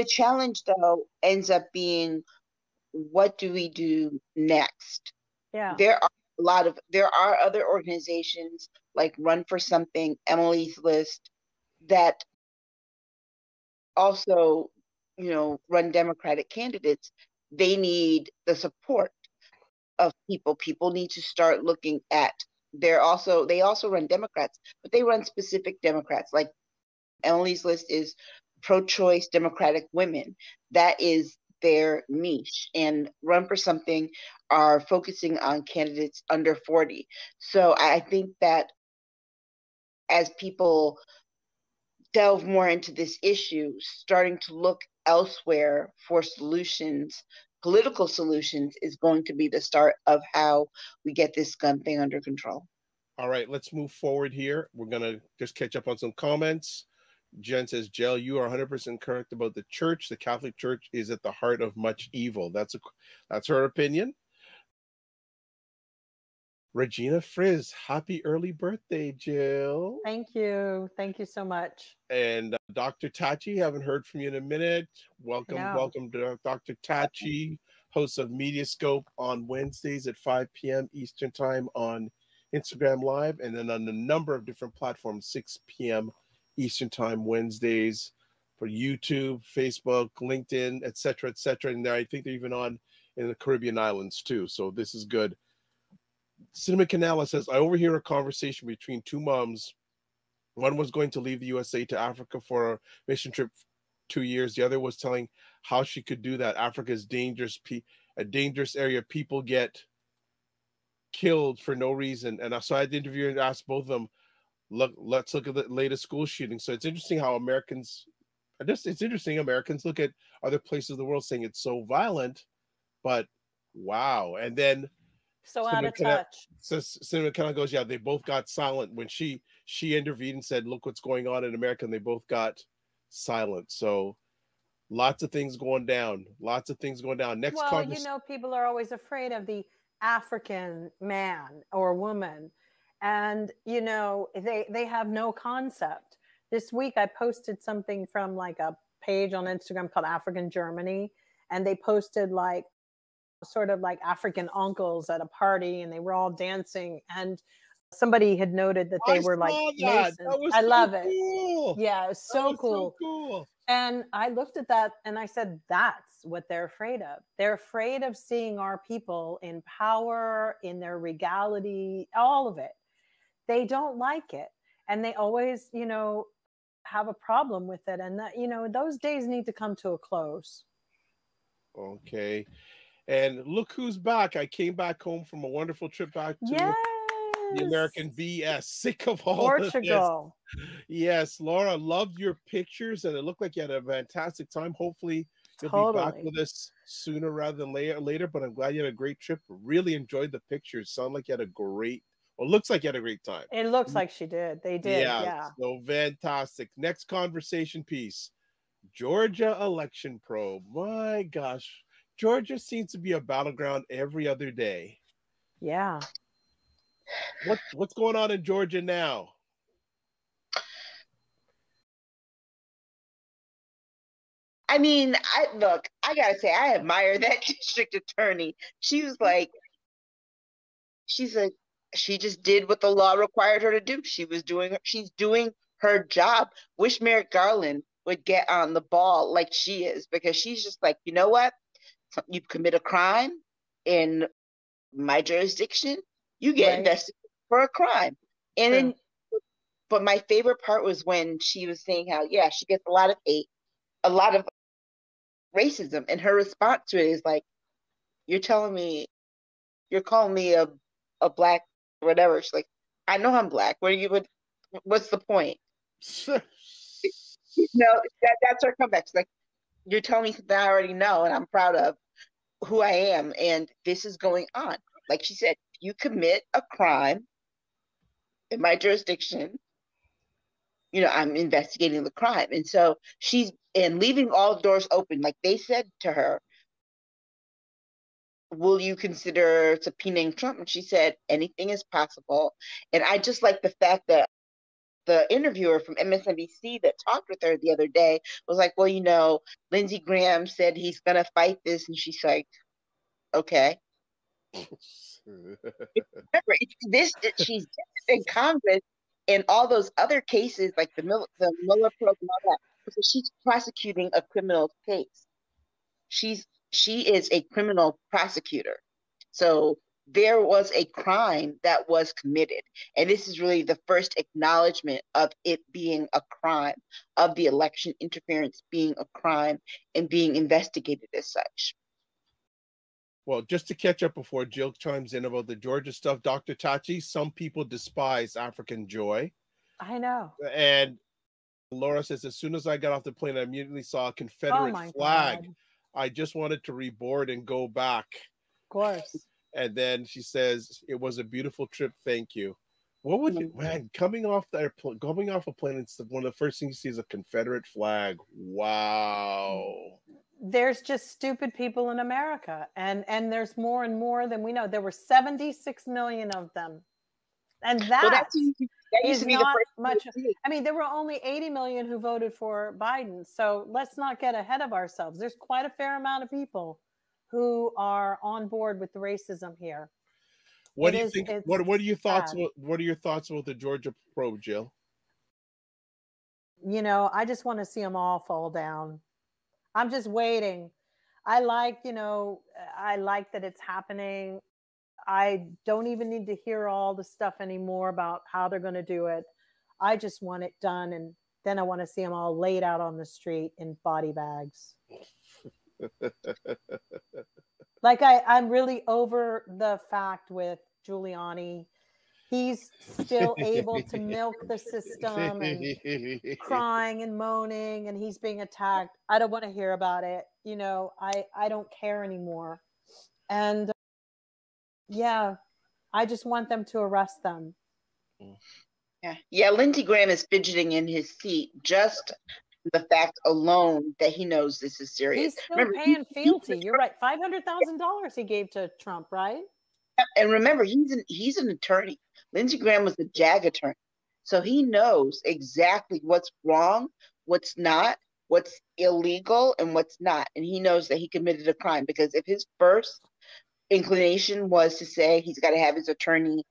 The challenge, though, ends up being, what do we do next? Yeah. There are other organizations like Run for Something, Emily's List, that also, run Democratic candidates. They need the support of people. People need to start looking at, they also run Democrats, but they run specific Democrats. Like Emily's List is pro-choice Democratic women. That is their niche. And Run for Something are focusing on candidates under 40. So I think that as people delve more into this issue, starting to look elsewhere for solutions, political solutions, is going to be the start of how we get this gun thing under control. All right, let's move forward here. We're going to just catch up on some comments. Jen says, Jill, you are 100% correct about the church. The Catholic Church is at the heart of much evil. That's her opinion. Regina Frizz, happy early birthday, Jill. Thank you. Thank you so much. And Dr. Tachi, haven't heard from you in a minute. Welcome to Dr. Tachi, host of Mediascope on Wednesdays at 5 p.m. Eastern Time on Instagram Live, and then on a number of different platforms, 6 p.m. Eastern Time Wednesdays for YouTube, Facebook, LinkedIn, etc., etc. And I think they're even on in the Caribbean islands too. So this is good. Cinema Canala says, I overhear a conversation between two moms. One was going to leave the USA to Africa for a mission trip 2 years. The other was telling how she could do that. Africa is dangerous, a dangerous area. People get killed for no reason. And so I had the interview and asked both of them, let's look at the latest school shooting. So it's interesting how Americans look at other places in the world saying it's so violent, but wow. And then so out of touch. So Cinema kind of goes, yeah, they both got silent when she intervened and said, look what's going on in America, and they both got silent. So lots of things going down. Next, well, people are always afraid of the African man or woman, and they have no concept. This week I posted something from like a page on Instagram called African Germany, and they posted like sort of like African uncles at a party, and they were all dancing, and somebody had noted that they were like Masons. I love it. Yeah, it's so cool. And I looked at that and I said, that's what they're afraid of. They're afraid of seeing our people in power, in their regality, all of it. They don't like it, and they always have a problem with it, and that those days need to come to a close. Okay. And look who's back. I came back home from a wonderful trip back to the American BS. Sick of all Portugal. Of this. Yes, Laura, loved your pictures, and it looked like you had a fantastic time. Hopefully you'll be back with us sooner rather than later, but I'm glad you had a great trip. Really enjoyed the pictures. Sound like you had a great, well, looks like you had a great time. It looks like she did. They did, yeah. So fantastic. Next conversation piece, Georgia election probe. My gosh. Georgia seems to be a battleground every other day. Yeah. What's going on in Georgia now? I mean, I gotta say, I admire that district attorney. She was like, she just did what the law required her to do. She's doing her job. Wish Merrick Garland would get on the ball like she is, because she's just like, you know what? You commit a crime in my jurisdiction, you get investigated for a crime. And then, but my favorite part was when she was saying how, yeah, she gets a lot of hate, a lot of racism. And her response to it is like, you're calling me a black, whatever. She's like, I know I'm black. What's the point? That's her comeback. She's like, you're telling me something I already know, and I'm proud of who I am. And this is going on. Like she said, you commit a crime in my jurisdiction, I'm investigating the crime. And so leaving all doors open. Like they said to her, will you consider subpoenaing Trump? And she said, anything is possible. And I just like the fact that the interviewer from MSNBC that talked with her the other day was like, well, you know, Lindsey Graham said he's going to fight this. And she's like, okay. Remember, she's just in Congress in all those other cases, like the Mueller probe and all that. So she's prosecuting a criminal case. She is a criminal prosecutor. So there was a crime that was committed. And this is really the first acknowledgement of it being a crime, of the election interference being a crime and being investigated as such. Well, just to catch up before Jill chimes in about the Georgia stuff, Dr. Tachi, some people despise African joy. I know. And Laura says, as soon as I got off the plane, I immediately saw a Confederate flag. God. I just wanted to reboard and go back. Of course. And then she says, it was a beautiful trip. Thank you. What would you, man, coming off a plane, it's one of the first things you see is a Confederate flag. Wow. There's just stupid people in America. And there's more and more than we know. There were 76 million of them. And I mean, there were only 80 million who voted for Biden. So let's not get ahead of ourselves. There's quite a fair amount of people who are on board with the racism here. What are your thoughts about the Georgia probe, Jill? You know, I just want to see them all fall down. I'm just waiting. I like that it's happening. I don't even need to hear all the stuff anymore about how they're going to do it. I just want it done. And then I want to see them all laid out on the street in body bags. Like I'm really over the fact with Giuliani. He's still able to milk the system and crying and moaning, and he's being attacked. I don't want to hear about it. You know, I don't care anymore. And yeah, I just want them to arrest them. Yeah. Yeah. Lindsey Graham is fidgeting in his seat. Just the fact alone that he knows this is serious. He's still paying fealty. You're right. $500,000 he gave to Trump, right? And remember, he's an attorney. Lindsey Graham was a JAG attorney. So he knows exactly what's wrong, what's not, what's illegal, and what's not. And he knows that he committed a crime, because if his first inclination was to say he's got to have his attorney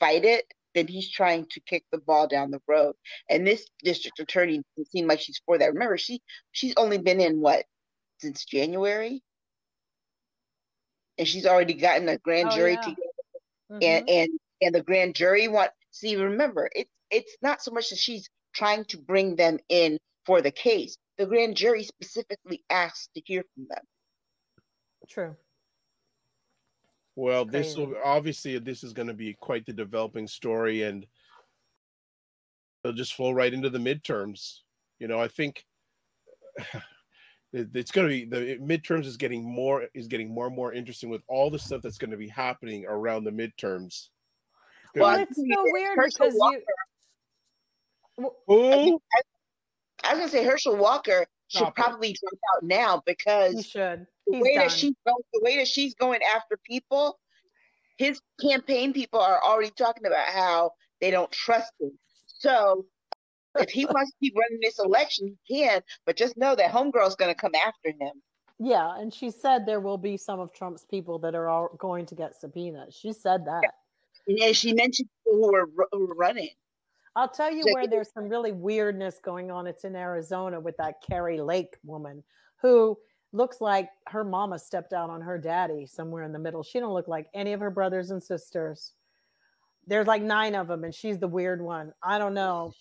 fight it, then he's trying to kick the ball down the road. And this district attorney doesn't seem like she's for that. Remember, she's only been in, what, since January? And she's already gotten a grand jury together. Mm-hmm. And the grand jury remember, it's not so much that she's trying to bring them in for the case. The grand jury specifically asked to hear from them. True. Well, this is going to be quite the developing story, and it'll just flow right into the midterms. You know, I think it's going to be the midterms is getting more and more interesting with all the stuff that's going to be happening around the midterms. Well, it's so weird because I was going to say Herschel Walker should probably jump out now, because he should. The way that she's going after people, his campaign people are already talking about how they don't trust him. So if he wants to keep running this election, he can, but just know that homegirl's going to come after him. Yeah, and she said there will be some of Trump's people that are all going to get subpoenas. She said that. Yeah, and she mentioned people who were running. I'll tell you where there's some really weirdness going on. It's in Arizona with that Carrie Lake woman who looks like her mama stepped out on her daddy somewhere in the middle. She don't look like any of her brothers and sisters. There's like 9 of them, and she's the weird one. I don't know.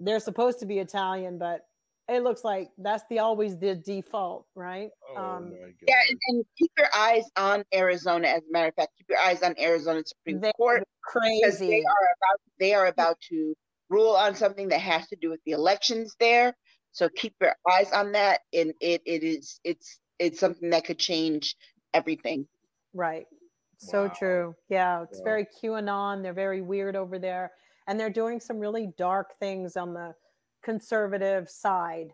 They're supposed to be Italian, but it looks like that's always the default, right? Oh, my God. Yeah, and keep your eyes on Arizona. As a matter of fact, keep your eyes on Arizona Supreme Court. Crazy. They are about to rule on something that has to do with the elections there. So keep your eyes on that, and it's something that could change everything. Right. So true. Yeah, it's very QAnon. They're very weird over there, and they're doing some really dark things on the conservative side.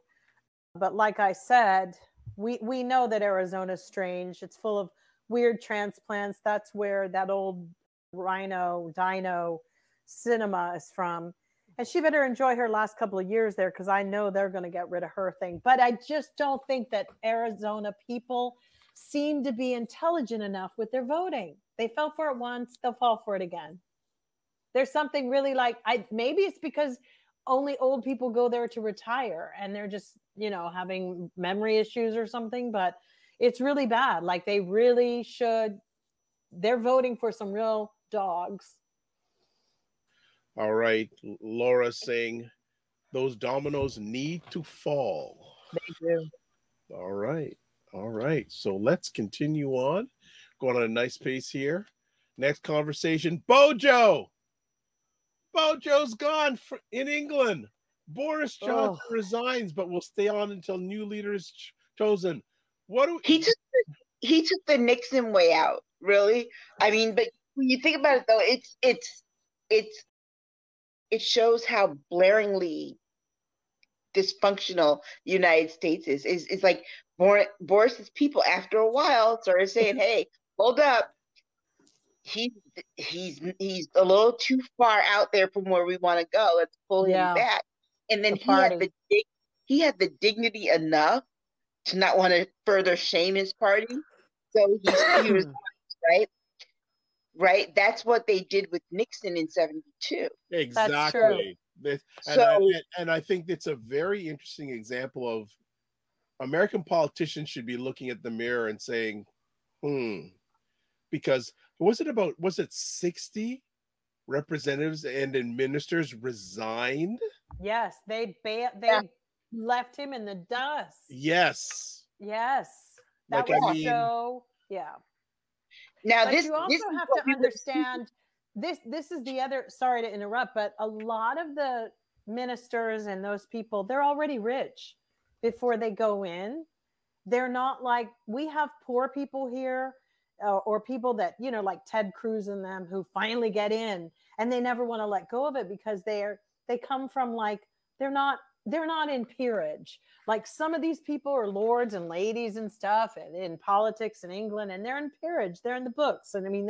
But like I said, we know that Arizona's strange. It's full of weird transplants. That's where that old Rhino Dino cinema is from. And she better enjoy her last couple of years there, because I know they're going to get rid of her thing. But I just don't think that Arizona people seem to be intelligent enough with their voting. They fell for it once, they'll fall for it again. There's something really like, maybe it's because only old people go there to retire and they're just, you know, having memory issues or something, but it's really bad. Like they really should, they're voting for some real dogs. All right. Laura saying those dominoes need to fall. They do. All right. All right. So let's continue on. Going on a nice pace here. Next conversation, Bojo. Bojo's gone in England. Boris Johnson resigns, but will stay on until new leader is chosen. What do he took the Nixon way out, really. I mean, but when you think about it, though, it shows how blaringly dysfunctional the United States is. It's like Boris's people, after a while, started saying, "Hey, hold up." He's a little too far out there from where we want to go. Let's pull him back. And then he had the dignity enough to not want to further shame his party. So he was right. That's what they did with Nixon in '72. Exactly. And I think it's a very interesting example of American politicians should be looking at the mirror and saying, because was it 60 representatives and ministers resigned? Yes, they left him in the dust. Yes. That like, was I mean, so yeah. Now but this you also this have to understand this is the other, sorry to interrupt, but a lot of the ministers and those people, they're already rich before they go in. They're not like, we have poor people here. Or people that, you know, like Ted Cruz and them, who finally get in and they never want to let go of it because they come from like, they're not in peerage. Like some of these people are lords and ladies and stuff and in politics in England, and they're in peerage. They're in the books. And I mean,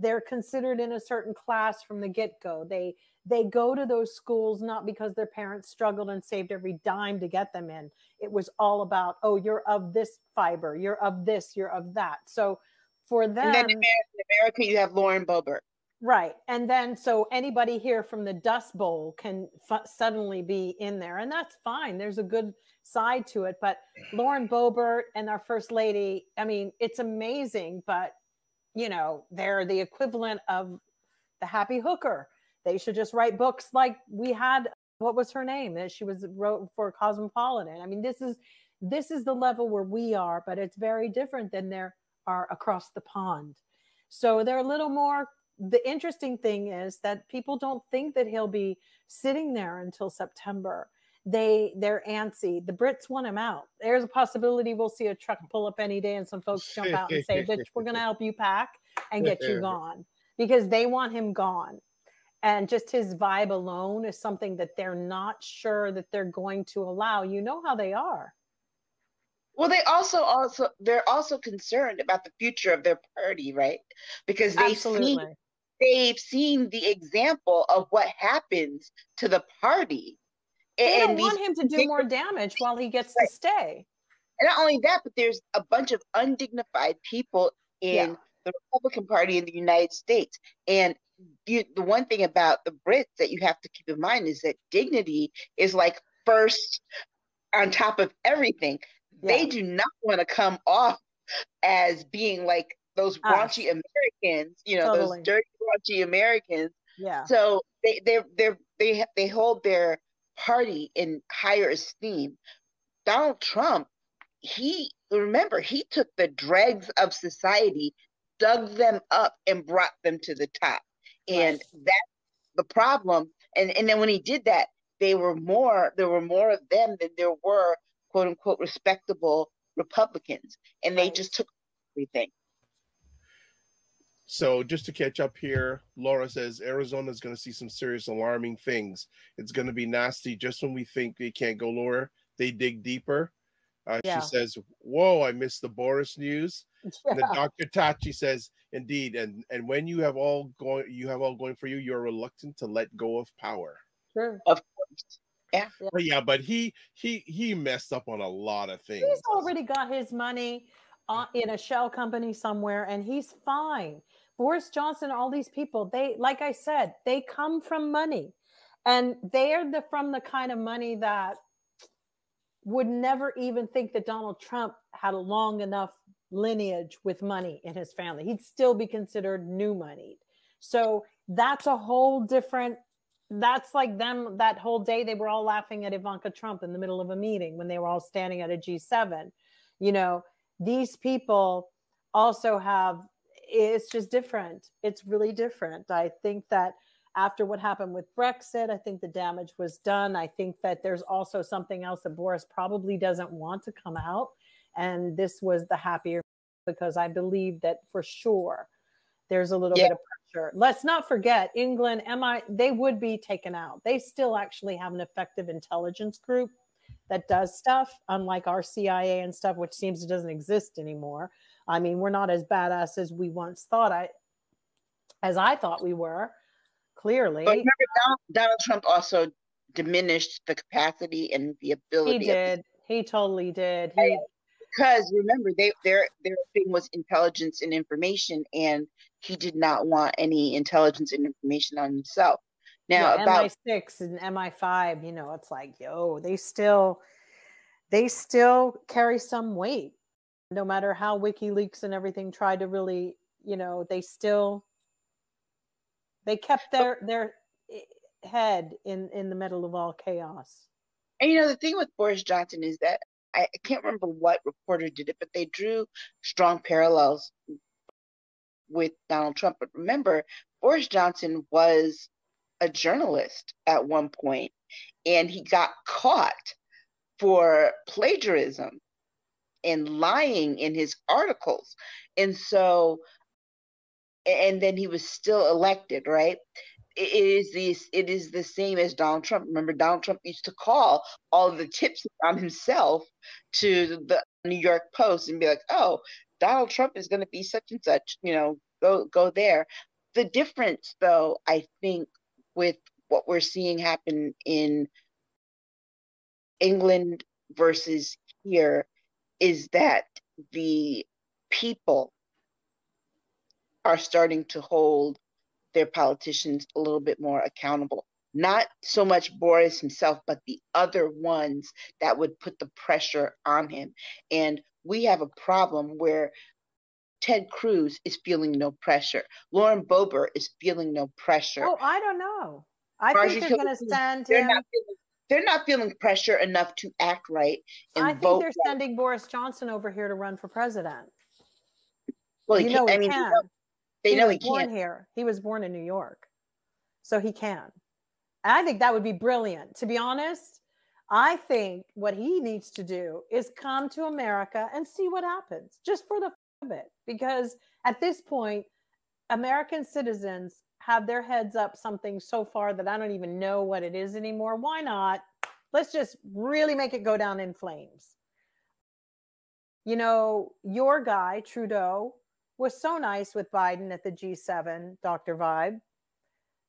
they're considered in a certain class from the get-go. They go to those schools not because their parents struggled and saved every dime to get them in. It was all about, oh, you're of this fiber, you're of this, you're of that. So for them, and then in America, you have Lauren Boebert. Right. And then so anybody here from the Dust Bowl can suddenly be in there. And that's fine. There's a good side to it. But Lauren Boebert and our First Lady, I mean, it's amazing. But, you know, they're the equivalent of the happy hooker. They should just write books like we had. What was her name? That she wrote for Cosmopolitan. I mean, this is the level where we are. But it's very different than their are across the pond. So they're a little more, the interesting thing is that people don't think that he'll be sitting there until September. They're antsy. The Brits want him out. There's a possibility we'll see a truck pull up any day and some folks jump out and say, bitch, we're going to help you pack and get you gone, because they want him gone. And just his vibe alone is something that they're not sure that they're going to allow. You know how they are. Well, they they're also concerned about the future of their party, right? Because they've seen the example of what happens to the party. They don't want him to do more damage while he gets to stay. And not only that, but there's a bunch of undignified people in the Republican Party in the United States. And the one thing about the Brits that you have to keep in mind is that dignity is like first on top of everything. They do not want to come off as being like those raunchy Americans, you know, those dirty, raunchy Americans. Yeah. So they hold their party in higher esteem. Donald Trump, he took the dregs of society, dug them up, and brought them to the top. And that's the problem. And then when he did that, there were more of them than there were "quote unquote" respectable Republicans, and they just took everything. So, just to catch up here, Laura says Arizona is going to see some serious, alarming things. It's going to be nasty. Just when we think they can't go lower, they dig deeper. She says, "Whoa, I missed the Boris news." Yeah. And the Dr. Tachi says, "Indeed, and when you have all going for you, you're reluctant to let go of power." True. Of course. Yeah. But yeah, but he messed up on a lot of things. He's already got his money in a shell company somewhere, and he's fine. Boris Johnson, all these people, they, like I said, they come from money, and they're from the kind of money that would never even think that Donald Trump had a long enough lineage with money in his family. He'd still be considered new money. So that's a whole different, that's like them, that whole day they were all laughing at Ivanka Trump in the middle of a meeting when they were all standing at a G7. You know, these people also have, it's just different. It's really different. I think that after what happened with Brexit, I think the damage was done. I think that there's also something else that Boris probably doesn't want to come out. And this was the happier, because I believe that for sure there's a little bit of pressure. Let's not forget England, they would be taken out. They still actually have an effective intelligence group that does stuff, unlike our CIA and stuff, which seems it doesn't exist anymore. I mean, we're not as badass as we once thought, as I thought we were, clearly. But remember, Donald Trump also diminished the capacity and the ability. He did. He totally did. Because remember, their thing was intelligence and information, and he did not want any intelligence and information on himself. Now about MI6 and MI5, you know, it's like, yo, they still carry some weight, no matter how WikiLeaks and everything tried to really, you know, they kept their head in the middle of all chaos. And you know, the thing with Boris Johnson is that, I can't remember what reporter did it, but they drew strong parallels with Donald Trump. But remember, Boris Johnson was a journalist at one point, and he got caught for plagiarism and lying in his articles. And so, and then he was still elected, right? It is the same as Donald Trump. Remember, Donald Trump used to call all the tips on himself to the New York Post and be like, oh, Donald Trump is going to be such and such, you know, go there. The difference, though, I think, with what we're seeing happen in England versus here is that the people are starting to hold their politicians a little bit more accountable. Not so much Boris himself, but the other ones that would put the pressure on him. And we have a problem where Ted Cruz is feeling no pressure. Lauren Boebert is feeling no pressure. Oh, I don't know. I think they're going to send him. They're not feeling pressure enough to act right. And I think they're sending Boris Johnson over here to run for president. Well, you know, I mean, they know he can't. Here. He was born in New York, so he can. And I think that would be brilliant. To be honest, I think what he needs to do is come to America and see what happens, just for the of it. Because at this point, American citizens have their heads up something so far that I don't even know what it is anymore. Why not? Let's just really make it go down in flames. You know, your guy, Trudeau, was so nice with Biden at the G7, Dr. Vibe,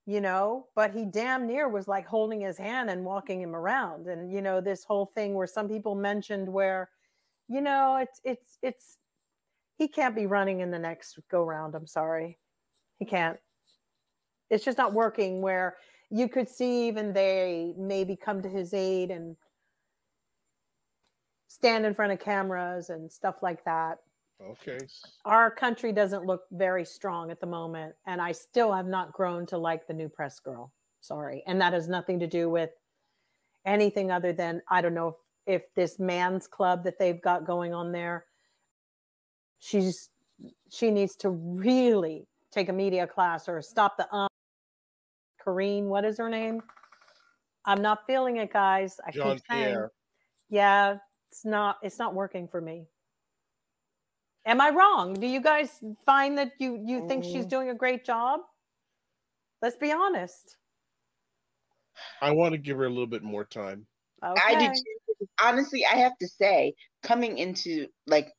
you know, but he damn near was like holding his hand and walking him around. And, you know, this whole thing where some people mentioned where, you know, it's he can't be running in the next go round. I'm sorry. He can't. It's just not working, where you could see even they maybe come to his aid and stand in front of cameras and stuff like that. Okay. Our country doesn't look very strong at the moment, and I still have not grown to like the new press girl. Sorry. And that has nothing to do with anything other than, I don't know if this man's club that they've got going on there, she needs to really take a media class or stop the Karine, what is her name? I'm not feeling it, guys. I keep saying, yeah, it's not working for me. Am I wrong? Do you guys find that you think she's doing a great job? Let's be honest. I want to give her a little bit more time. Okay. I do too. Honestly, I have to say, coming into like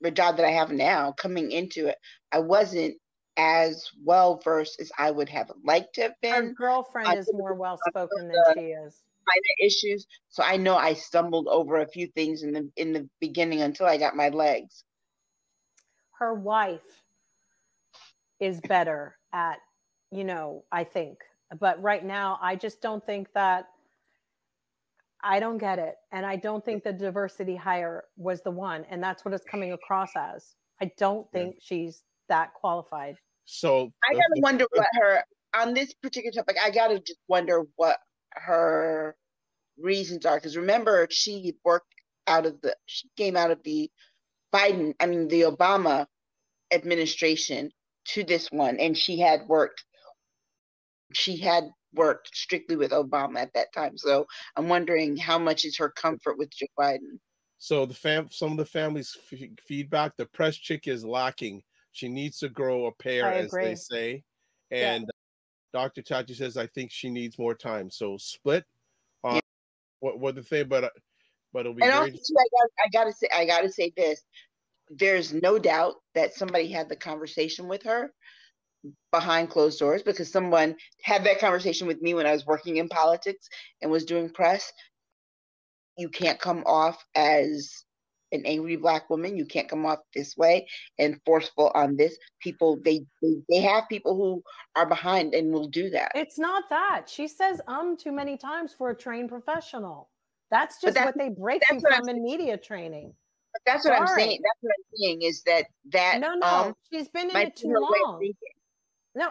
the job that I have now, coming into it, I wasn't as well versed as I would have liked to have been. Her girlfriend is more well spoken than she is. Issues, so I know I stumbled over a few things in the beginning until I got my legs. Her wife is better at, I think, but right now I just don't think that. I don't get it, and I don't think the diversity hire was the one, and that's what it's coming across as. I don't think she's that qualified. So I gotta wonder what her on this particular topic. I gotta just wonder what her reasons are, because remember, she came out of the Obama administration to this one, and she had worked strictly with Obama at that time. So I'm wondering how much is her comfort with Joe Biden. So some of the family's feedback, the press chick is lacking. She needs to grow a pair, as they say. And Dr. Tachi says, I think she needs more time. So split on what to say, but it'll be and great. Also, I gotta say this. There's no doubt that somebody had the conversation with her behind closed doors, because someone had that conversation with me when I was working in politics and was doing press. You can't come off as an angry Black woman. You can't come off this way and forceful on this. People, they have people who are behind and will do that. It's not that. She says too many times for a trained professional. That's just what they break you from in media training. But that's what I'm saying. That's what I'm saying is that no, she's been in it too long. No,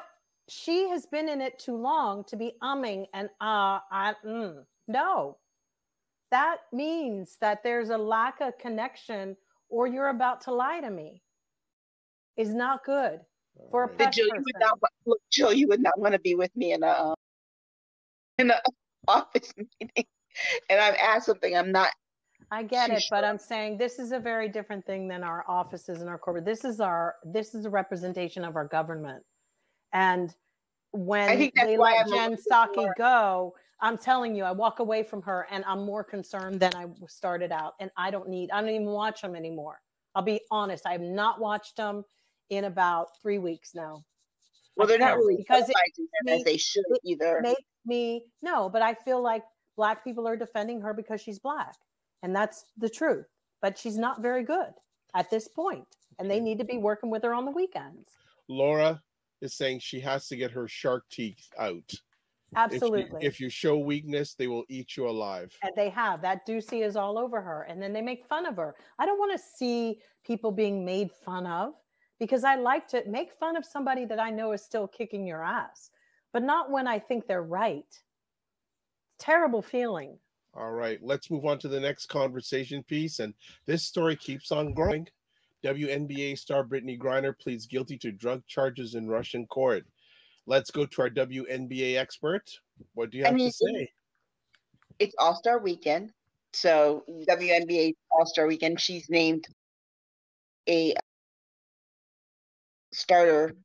she has been in it too long to be and no. That means that there's a lack of connection, or you're about to lie to me. Is not good for a person. Jill, you would not want to be with me in an office meeting, and I'm asked something I'm not. I get it, but I'm saying this is a very different thing than our offices and our corporate. This is a representation of our government, and when they let Jen Psaki go, I'm telling you, I walk away from her and I'm more concerned than I started out. And I don't even watch them anymore. I'll be honest. I have not watched them in about 3 weeks now. Well, they're not really because they should either. But I feel like Black people are defending her because she's Black. And that's the truth. But she's not very good at this point. And they need to be working with her on the weekends. Laura is saying she has to get her shark teeth out. Absolutely. If you show weakness, they will eat you alive. And they have. That Ducey is all over her. And then they make fun of her. I don't want to see people being made fun of, because I like to make fun of somebody that I know is still kicking your ass, but not when I think they're right. It's a terrible feeling. All right. Let's move on to the next conversation piece. And this story keeps on growing. WNBA star Brittney Griner pleads guilty to drug charges in Russian court. Let's go to our WNBA expert. What do you have to say? It's All-Star Weekend. So WNBA All-Star Weekend, she's named a starter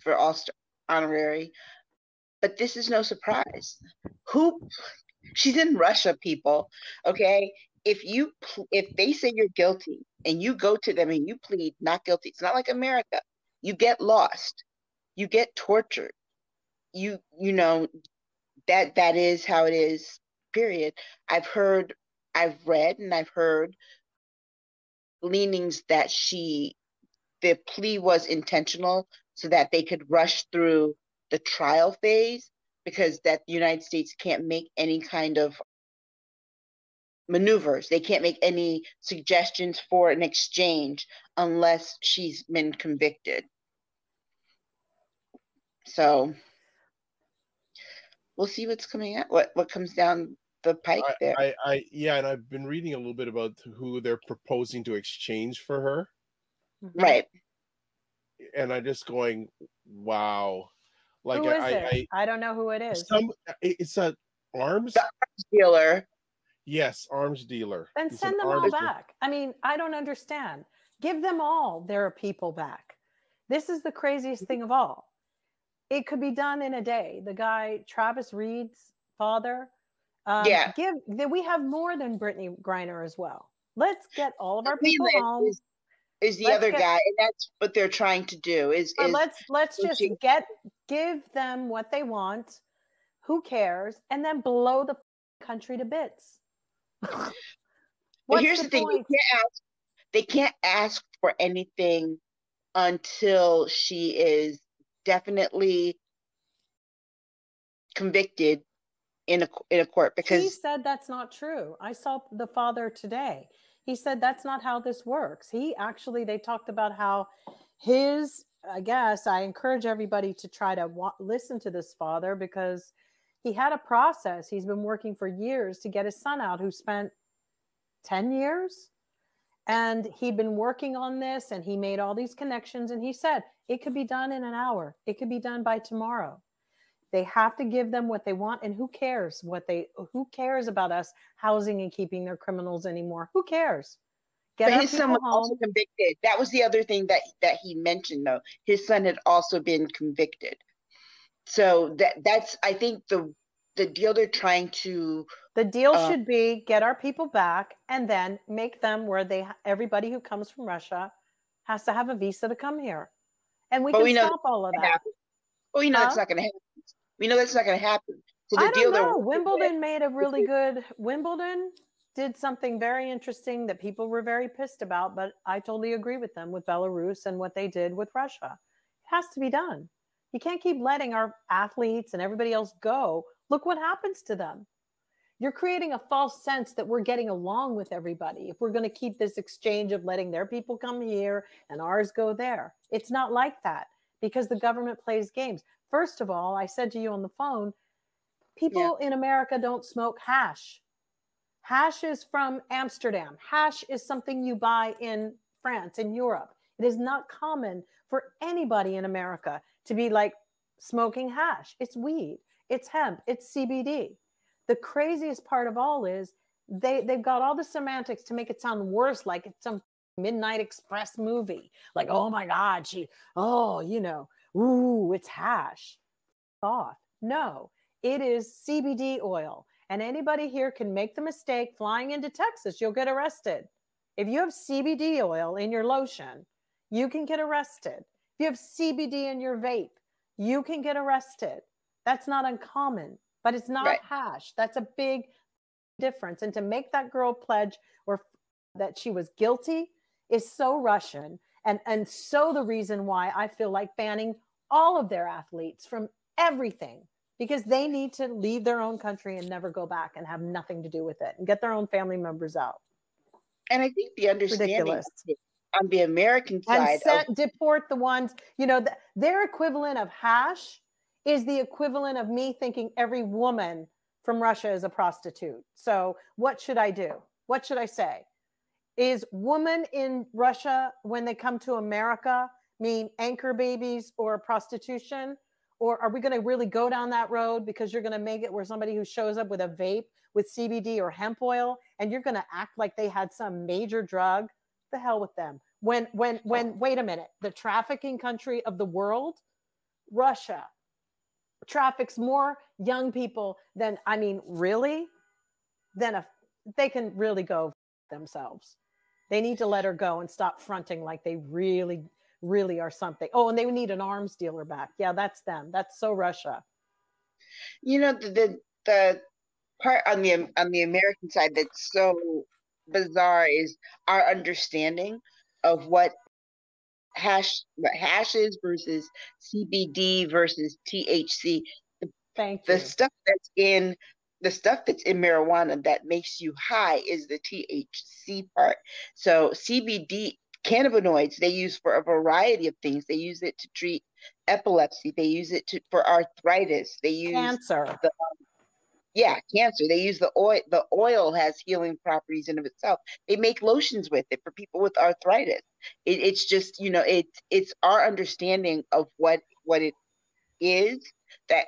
for All-Star honorary. But this is no surprise. She's in Russia, people. Okay? If they say you're guilty and you go to them and you plead not guilty, it's not like America. You get lost. You get tortured. That is how it is, period. I've read and heard leanings that the plea was intentional so that they could rush through the trial phase, because that the United States can't make any kind of maneuvers. They can't make any suggestions for an exchange unless she's been convicted. So we'll see what's coming out, what comes down the pike there. And I've been reading a little bit about who they're proposing to exchange for her. Right. And I'm just going, wow. Like, who is it? I don't know who it is. It's an arms dealer. Yes, arms dealer. Then send them all back. I mean, I don't understand. Give them all their people back. This is the craziest thing of all. It could be done in a day. The guy, Travis Reed's father. We have more than Brittney Griner as well. Let's get all of our people home. is the other guy, and that's what they're trying to do. Is let's just give them what they want. Who cares? And then blow the country to bits. But here's the thing: they can't ask for anything until she is definitely convicted in a court, because he said that's not true. I saw the father today. He said that's not how this works. They talked about how his, I guess I encourage everybody to try to listen to this father, because he had a process. He's been working for years to get his son out, who spent 10 years. And he'd been working on this, and he made all these connections. And he said, it could be done in an hour. It could be done by tomorrow. They have to give them what they want. And who cares who cares about us housing and keeping their criminals anymore? Who cares? But his son was also convicted. That was the other thing that he mentioned, though. His son had also been convicted. So that's, I think, the deal they're trying to... The deal should be get our people back, and then make them where everybody who comes from Russia has to have a visa to come here. And we can stop all of that. Well, we know that's not going to happen. We know that's not going to happen. So the deal don't know. Wimbledon made a really good... Wimbledon did something very interesting that people were very pissed about, but I totally agree with them, with Belarus and what they did with Russia. It has to be done. You can't keep letting our athletes and everybody else go. Look what happens to them. You're creating a false sense that we're getting along with everybody if we're going to keep this exchange of letting their people come here and ours go there. It's not like that, because the government plays games. First of all, I said to you on the phone, people in America don't smoke hash. Hash is from Amsterdam. Hash is something you buy in France, in Europe. It is not common for anybody in America to be like smoking hash. It's weed. It's hemp. It's CBD. The craziest part of all is they've got all the semantics to make it sound worse, like it's some Midnight Express movie. Like, oh my God, it's hash. Off. No, it is CBD oil. And anybody here can make the mistake flying into Texas. You'll get arrested. If you have CBD oil in your lotion, you can get arrested. If you have CBD in your vape, you can get arrested. That's not uncommon, but it's not hash. That's a big difference. And to make that girl pledge that she was guilty is so Russian. And so the reason why I feel like banning all of their athletes from everything, because they need to leave their own country and never go back and have nothing to do with it and get their own family members out. And I think the understanding on the American side, deport the ones, their equivalent of hash is the equivalent of me thinking every woman from Russia is a prostitute. So what should I do? What should I say? Is woman in Russia, when they come to America, mean anchor babies or prostitution? Or are we going to really go down that road, because you're going to make it where somebody who shows up with a vape with CBD or hemp oil, and you're going to act like they had some major drug? The hell with them. Wait a minute, the trafficking country of the world, Russia, traffics more young people they can really go themselves. They need to let her go and stop fronting like they really are something. Oh, and they would need an arms dealer back. Yeah, that's them. That's so Russia. The part on the American side that's so bizarre is our understanding of what hash is versus CBD versus THC. The stuff that's in marijuana that makes you high is the THC part. So CBD, cannabinoids, they use for a variety of things. They use it to treat epilepsy. They use it for arthritis. They use cancer. Cancer. They use the oil. The oil has healing properties in of itself. They make lotions with it for people with arthritis. It's just it's our understanding of what it is that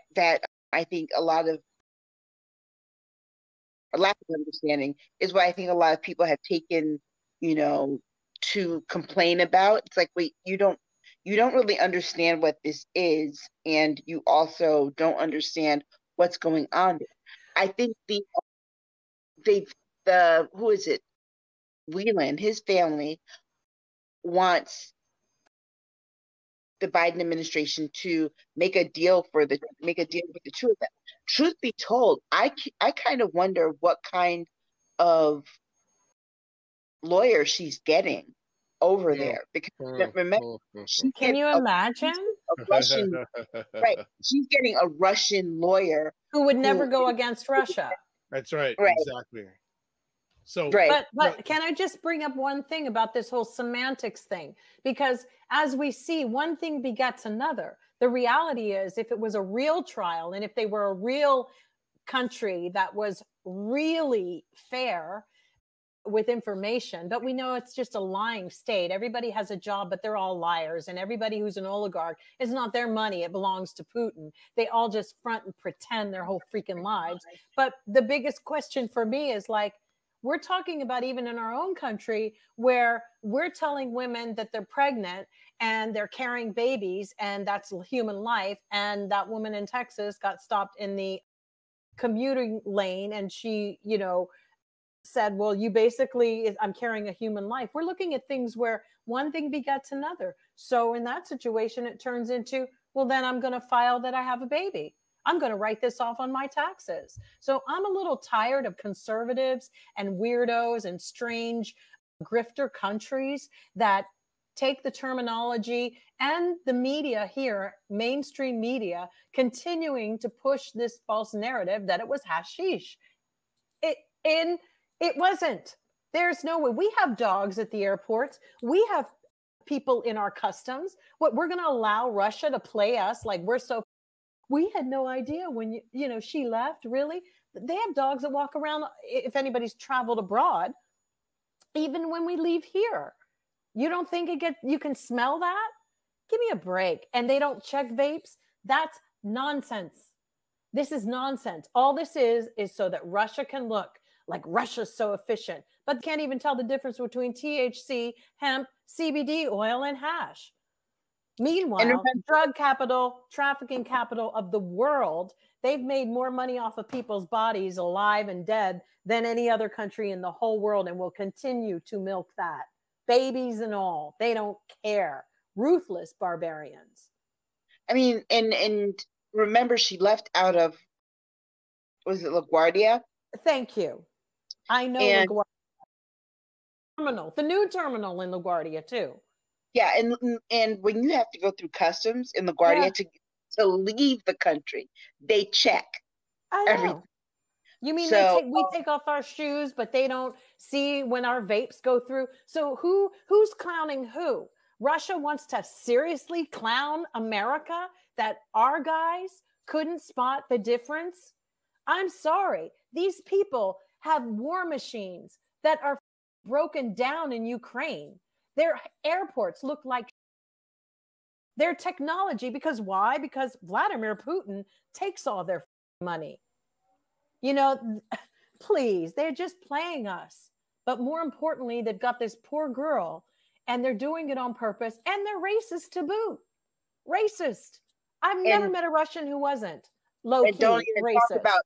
I think a lack of understanding is why I think a lot of people have taken to complain about. It's like, wait, you don't really understand what this is, and you also don't understand what's going on. I think the who is it? Whelan, his family wants the Biden administration to make a deal with the two of them. Truth be told, I kind of wonder what kind of lawyer she's getting over there, because remember, can you imagine a Russian, right? She's getting a Russian lawyer who would never go against Russia. That's right, right. Exactly. So, right. But can I just bring up one thing about this whole semantics thing? Because as we see, one thing begets another. The reality is, if it was a real trial and if they were a real country that was really fair with information, but we know it's just a lying state. Everybody has a job, but they're all liars. And everybody who's an oligarch, it's not their money. It belongs to Putin. They all just front and pretend their whole freaking lives. But the biggest question for me is, like, we're talking about even in our own country where we're telling women that they're pregnant and they're carrying babies and that's human life. And that woman in Texas got stopped in the commuting lane and she, you know, said, well, you basically, I'm carrying a human life. We're looking at things where one thing begets another. So in that situation, it turns into, well, then I'm going to file that I have a baby. I'm going to write this off on my taxes. So I'm a little tired of conservatives and weirdos and strange grifter countries that take the terminology and the media here, mainstream media, continuing to push this false narrative that it was hashish. It wasn't. There's no way. We have dogs at the airports. We have people in our customs. What, we're going to allow Russia to play us like we're so. We had no idea when, you know, she left, really. They have dogs that walk around. If anybody's traveled abroad, even when we leave here, you don't think you can smell that? Give me a break. And they don't check vapes. That's nonsense. This is nonsense. All this is so that Russia can look like Russia's so efficient, but can't even tell the difference between THC, hemp, CBD oil, and hash. Meanwhile, the drug capital, trafficking capital of the world, they've made more money off of people's bodies alive and dead than any other country in the whole world, and will continue to milk that. Babies and all. They don't care. Ruthless barbarians. I mean, and remember, she left out of, was it LaGuardia? Thank you. I know LaGuardia. Terminal, the new terminal in LaGuardia, too. Yeah, and when you have to go through customs in LaGuardia to leave the country, they check everything. You mean we take off our shoes, but they don't see when our vapes go through? So who's clowning who? Russia wants to seriously clown America that our guys couldn't spot the difference? I'm sorry. These people have war machines that are broken down in Ukraine. Their airports look like their technology. Because why? Because Vladimir Putin takes all their money. You know, please, they're just playing us. But more importantly, they've got this poor girl and they're doing it on purpose. And they're racist to boot. Racist. I've never met a Russian who wasn't. Low-key don't even racist. Talk about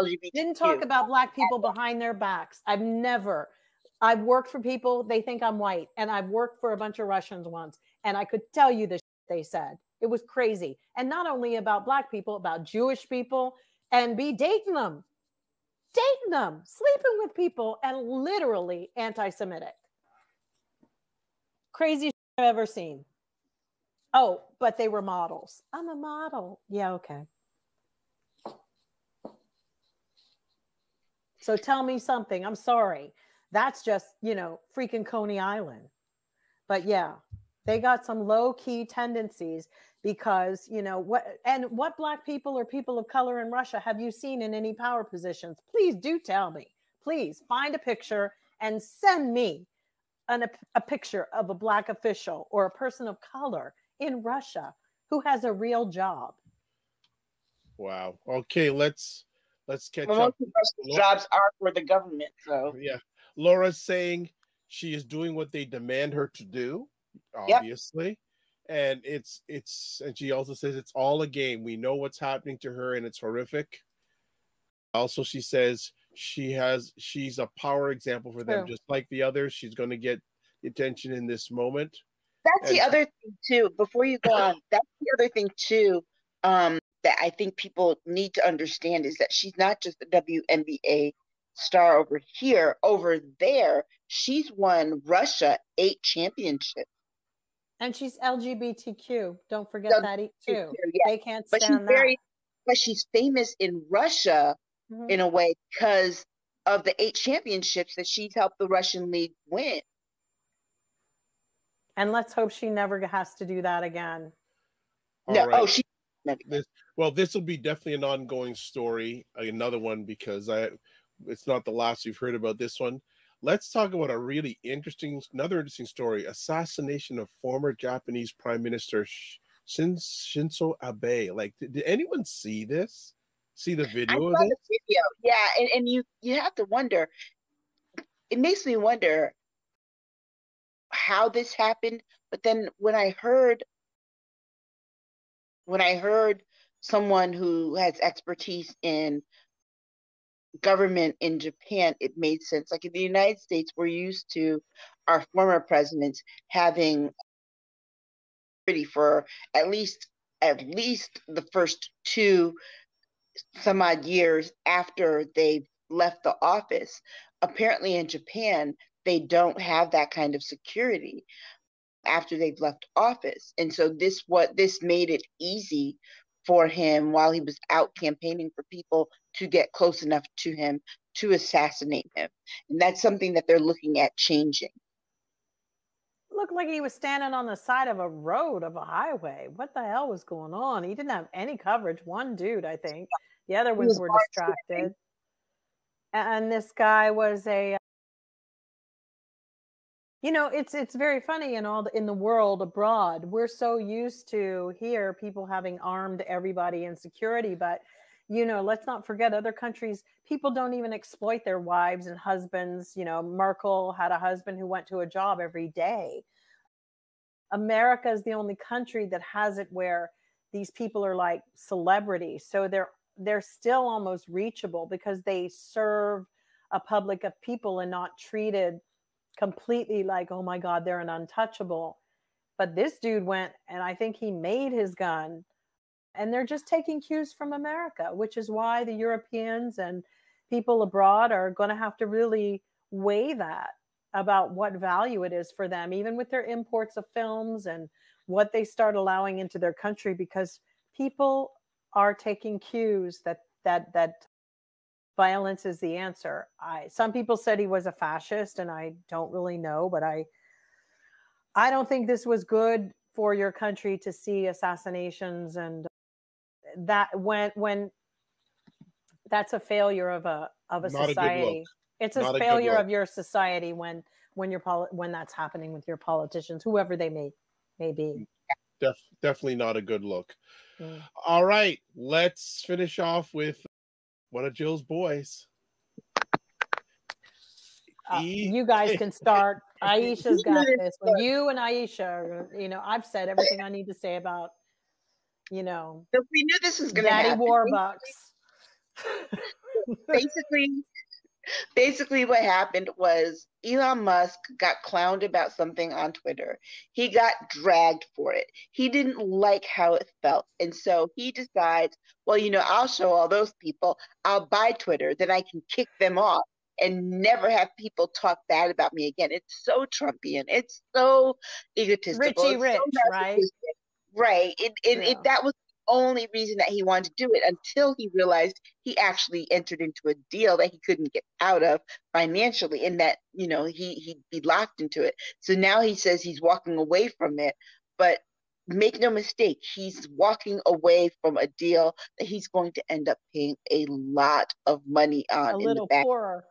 LGBTQ. Didn't talk about Black people behind their backs. I've worked for people, they think I'm white, and I've worked for a bunch of Russians once, and I could tell you the shit they said. It was crazy. And not only about Black people, about Jewish people, and be dating them, sleeping with people, and literally anti-Semitic. Crazy shit I've ever seen. Oh, but they were models. I'm a model. Yeah, okay. So tell me something. I'm sorry. That's just, you know, freaking Coney Island. But yeah, they got some low key tendencies because, you know, what Black people or people of color in Russia have you seen in any power positions? Please do tell me. Please find a picture and send me a picture of a Black official or a person of color in Russia who has a real job. Wow. Okay, let's catch up. Most of the jobs are for the government, so. Yeah. Laura's saying she is doing what they demand her to do, obviously. Yep. And and she also says it's all a game. We know what's happening to her and it's horrific. Also, she says she's a power example for them, just like the others. She's going to get attention in this moment. That's the other thing too, before you go on, that's the other thing too that I think people need to understand is that she's not just a WNBA star over here, over there. She's won Russia 8 championships. And she's LGBTQ. Don't forget that too. Yeah. They can't stand that. But she's famous in Russia in a way because of the 8 championships that she's helped the Russian league win. And let's hope she never has to do that again. No, right. Well, this will be definitely an ongoing story, another one, because it's not the last you've heard about this one. Let's talk about a really interesting, another interesting story: assassination of former Japanese Prime Minister Shinzo Abe. Like, did anyone see this? See the video? I saw the video. Yeah, and you have to wonder. It makes me wonder how this happened. But then when I heard someone who has expertise in government in Japan, it made sense. Like in the United States, we're used to our former presidents having security for at least the first 2 some odd years after they've left the office. Apparently in Japan, they don't have that kind of security after they've left office. And so this made it easy for him while he was out campaigning for people to get close enough to him to assassinate him. And that's something that they're looking at changing. Looked like he was standing on the side of a road, of a highway. What the hell was going on? He didn't have any coverage. One dude, I think. The other ones were distracted. And this guy was it's very funny in the world abroad. We're so used to here people having armed everybody in security, but let's not forget other countries. People don't even exploit their wives and husbands. Merkel had a husband who went to a job every day. America is the only country that has it where these people are like celebrities, so they're still almost reachable because they serve a public of people and not treated completely like, oh my God, they're an untouchable. But this dude went, and I think he made his gun, and they're just taking cues from America, which is why the Europeans and people abroad are going to have to really weigh that about what value it is for them, even with their imports of films and what they start allowing into their country, because people are taking cues that violence is the answer. Some people said he was a fascist, and I don't really know, but I don't think this was good for your country to see assassinations, and that when that's a failure of a society. It's a failure of your society when that's happening with your politicians, whoever they may be. Definitely not a good look. Mm. All right, let's finish off with one of Jill's boys. You guys can start. Aisha's got this. When you and Aisha, I've said everything I need to say about, we knew this was going to happen. Daddy Warbucks. Basically, what happened was Elon Musk got clowned about something on Twitter. He got dragged for it. He didn't like how it felt. And so he decides, well, I'll show all those people. I'll buy Twitter. Then I can kick them off and never have people talk bad about me again. It's so Trumpian. It's so egotistical. Richie Rich, right? Right. That was only reason that he wanted to do it, until he realized he actually entered into a deal that he couldn't get out of financially, and that he'd be locked into it. So now he says he's walking away from it, but make no mistake, he's walking away from a deal that he's going to end up paying a lot of money on. A little poorer,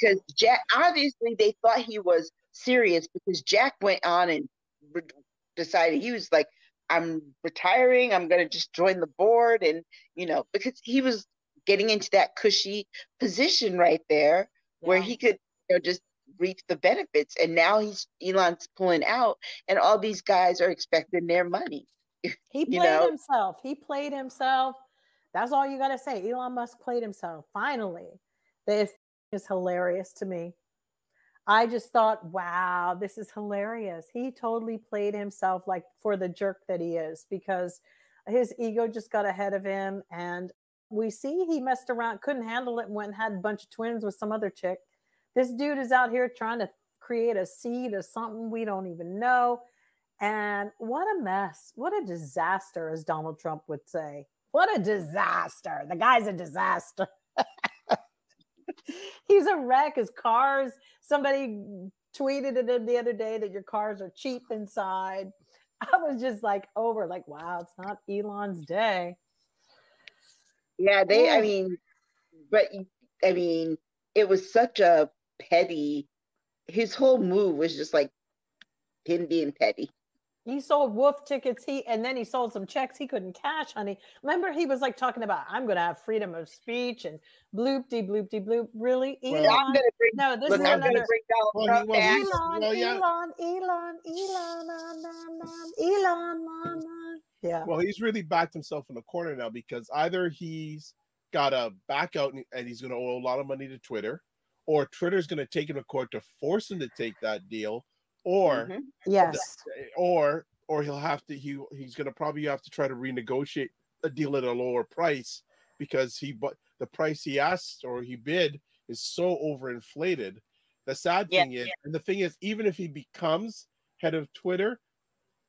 because Jack, obviously they thought he was serious, because Jack went on and decided he was like, I'm retiring. I'm going to just join the board. And, because he was getting into that cushy position right there where he could just reap the benefits. And now Elon's pulling out, and all these guys are expecting their money. He played himself. He played himself. That's all you got to say. Elon Musk played himself. Finally, this is hilarious to me. I just thought, wow, this is hilarious. He totally played himself like for the jerk that he is, because his ego just got ahead of him. And we see he messed around, couldn't handle it, went and had a bunch of twins with some other chick. This dude is out here trying to create a seed or something we don't even know. And what a mess. What a disaster, as Donald Trump would say. What a disaster. The guy's a disaster. He's a wreck. His cars, somebody tweeted at him the other day that your cars are cheap inside. I was just like over, like, wow, it's not Elon's day. Yeah, they, I mean, but I mean, it was such a petty, his whole move was just like him being petty. He sold wolf tickets. And then he sold some checks he couldn't cash, honey. Remember, he was like talking about, I'm going to have freedom of speech and bloop-de-bloop-de-bloop. Really? Elon? Well, I'm gonna bring, no, this look, is I'm another. Well, Elon. Yeah. Well, he's really backed himself in the corner now, because either he's got to back out and he's going to owe a lot of money to Twitter, or Twitter's going to take him to court to force him to take that deal. Or or he'll have to he's gonna probably have to try to renegotiate a deal at a lower price, because the price he asked or he bid is so overinflated. The sad thing is, and the thing is, even if he becomes head of Twitter,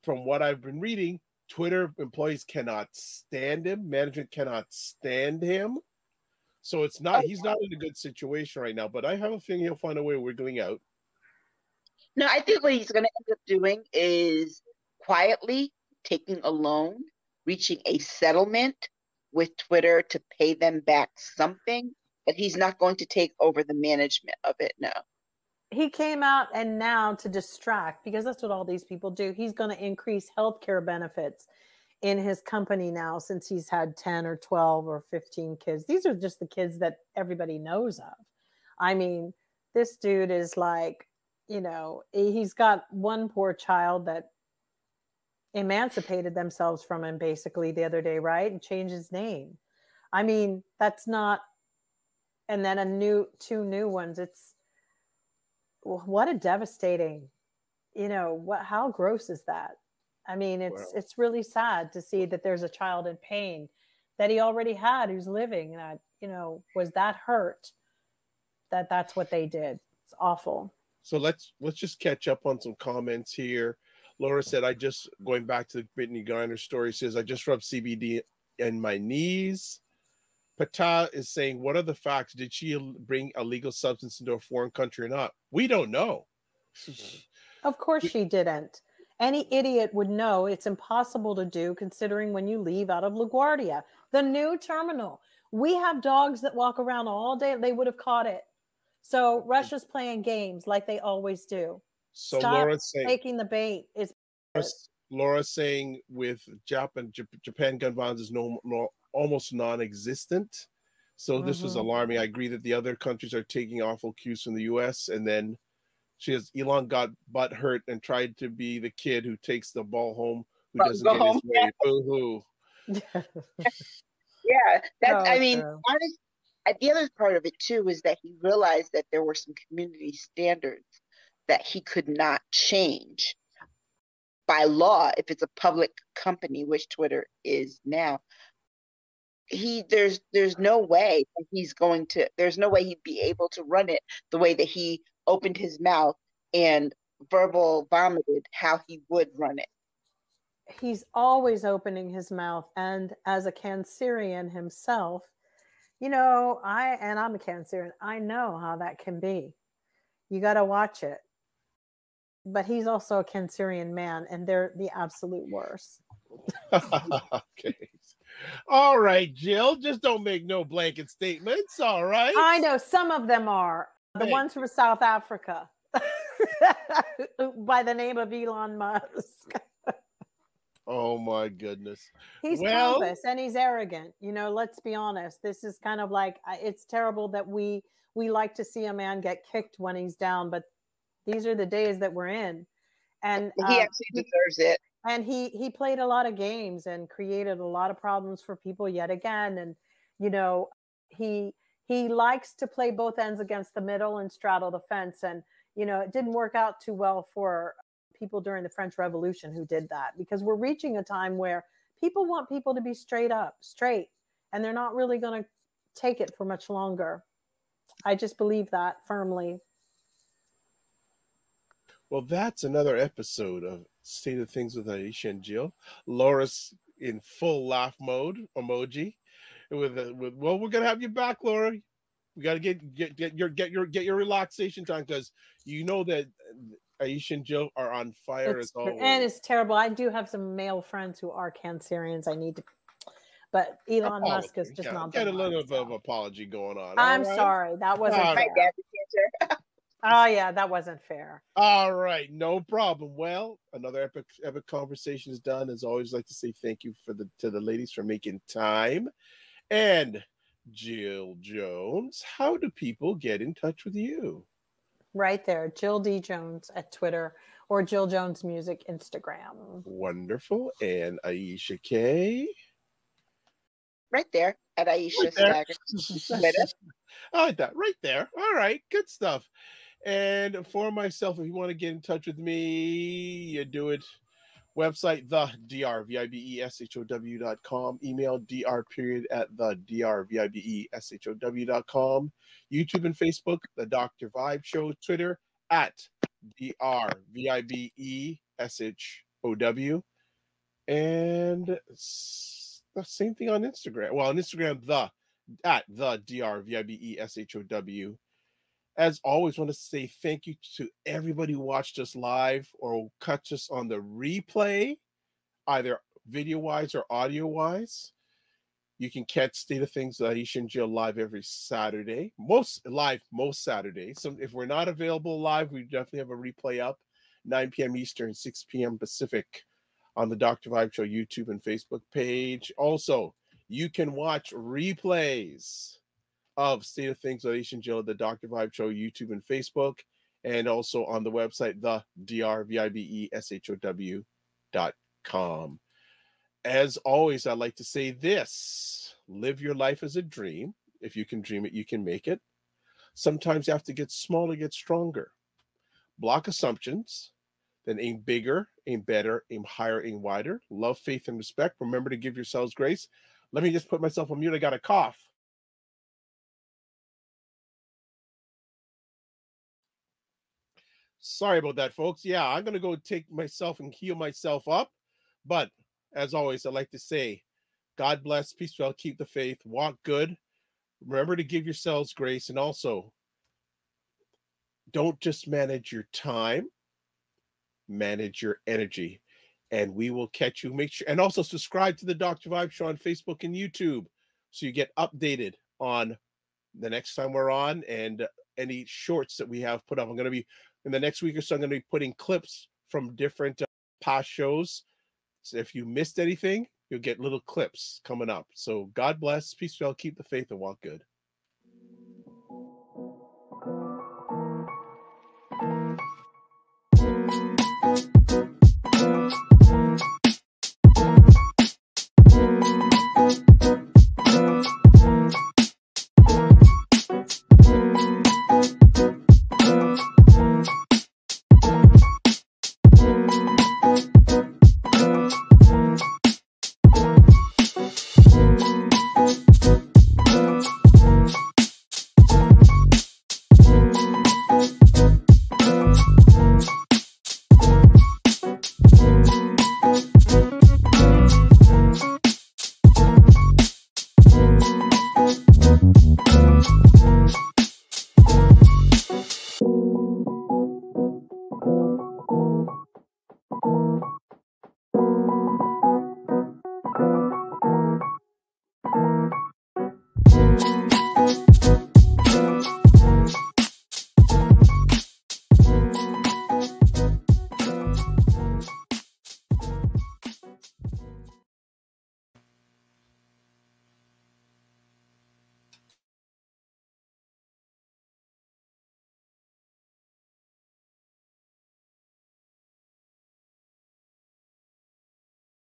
from what I've been reading, Twitter employees cannot stand him, management cannot stand him. So it's not he's not in a good situation right now. But I have a feeling he'll find a way of wiggling out. No, I think what he's going to end up doing is quietly taking a loan, reaching a settlement with Twitter to pay them back something, but he's not going to take over the management of it, no. He came out and now to distract, because that's what all these people do. He's going to increase healthcare benefits in his company now, since he's had 10 or 12 or 15 kids. These are just the kids that everybody knows of. I mean, this dude is like, you know, he's got one poor child that emancipated themselves from him basically the other day, right? And changed his name. I mean, that's not, and then two new ones. It's, what a devastating, you know, how gross is that? I mean, it's really sad to see that there's a child in pain that he already had, who's living that, you know, was that hurt that that's what they did. It's awful. So let's just catch up on some comments here. Laura said, going back to the Brittney Griner story, says, I just rubbed CBD in my knees. Pata is saying, what are the facts? Did she bring a legal substance into a foreign country or not? We don't know. Of course she didn't. Any idiot would know it's impossible to do, considering when you leave out of LaGuardia, the new terminal. We have dogs that walk around all day. They would have caught it. So Russia's playing games like they always do. So Laura's saying, taking the bait is. Laura saying with Japan gun violence is almost non-existent. So this was alarming. I agree that the other countries are taking awful cues from the U.S. And then she has Elon got butt hurt and tried to be the kid who takes the ball home, who doesn't get his way. Boo hoo. Yeah, that's. No, I mean, honestly. The other part of it, too, is that he realized that there were some community standards that he could not change by law if it's a public company, which Twitter is now. There's no way that there's no way he'd be able to run it the way that he opened his mouth and verbal vomited how he would run it. He's always opening his mouth, and as a Cancerian himself, you know, I'm a Cancerian. I know how that can be. You got to watch it. But he's also a Cancerian man, and they're the absolute worst. Okay. All right, Jill. Just don't make no blanket statements. All right. I know some of them are. The ones from South Africa by the name of Elon Musk. Oh my goodness. He's pompous and he's arrogant. You know, let's be honest. This is kind of like, it's terrible that we like to see a man get kicked when he's down, but these are the days that we're in. And he actually deserves it. And he played a lot of games and created a lot of problems for people yet again. And, you know, he likes to play both ends against the middle and straddle the fence. And, you know, it didn't work out too well for people during the French Revolution who did that, because we're reaching a time where people want people to be straight up, straight, and they're not really going to take it for much longer. I just believe that firmly. Well, that's another episode of State of Things with Aisha and Jill. Laura's in full laugh mode emoji. Well, we're gonna have you back, Laura. We gotta get your relaxation time, because you know that Aisha and Jill are on fire as always. And it's terrible. I do have some male friends who are Cancerians. I need to, but Elon Musk is just not. Got a little bit of apology going on. I'm sorry, that wasn't fair. Oh yeah, that wasn't fair. All right, no problem. Well, another epic conversation is done. As always, I'd like to say thank you to the ladies for making time. And Jill Jones, how do people get in touch with you? Right there, Jill D. Jones at Twitter, or Jill Jones Music Instagram. Wonderful. And Aisha K. Right there at Aisha Staggers. I like that. Right there. All right, good stuff. And for myself, if you want to get in touch with me, you do it. Website, drvibeshow.com. Email, dr@drvibeshow.com. YouTube and Facebook, The Dr. Vibe Show. Twitter, @drvibeshow. And the same thing on Instagram. Well, on Instagram, the drvibeshow. As always, want to say thank you to everybody who watched us live or catch us on the replay, either video-wise or audio-wise. You can catch State of Things with Aisha and Jill live every Saturday. Most Saturdays. So if we're not available live, we definitely have a replay up, 9 p.m. Eastern, 6 p.m. Pacific, on the Dr. Vibe Show YouTube and Facebook page. Also, you can watch replays of State of Things with Aisha and Jill, the Dr. Vibe Show, YouTube and Facebook, and also on the website, the drvibeshow.com. As always, I'd like to say this: live your life as a dream. If you can dream it, you can make it. Sometimes you have to get small to get stronger. Block assumptions, then aim bigger, aim better, aim higher, aim wider. Love, faith, and respect. Remember to give yourselves grace. Let me just put myself on mute. I got a cough. Sorry about that, folks. Yeah, I'm going to go take myself and heal myself up. But as always, I'd like to say, God bless, peace well, keep the faith, walk good. Remember to give yourselves grace. And also, don't just manage your time, manage your energy. And we will catch you. Make sure, and also subscribe to the Dr. Vibe Show on Facebook and YouTube, so you get updated on the next time we're on and any shorts that we have put up. I'm going to be, in the next week or so, I'm going to be putting clips from different past shows. So if you missed anything, you'll get little clips coming up. So God bless, peace well, keep the faith, and walk good.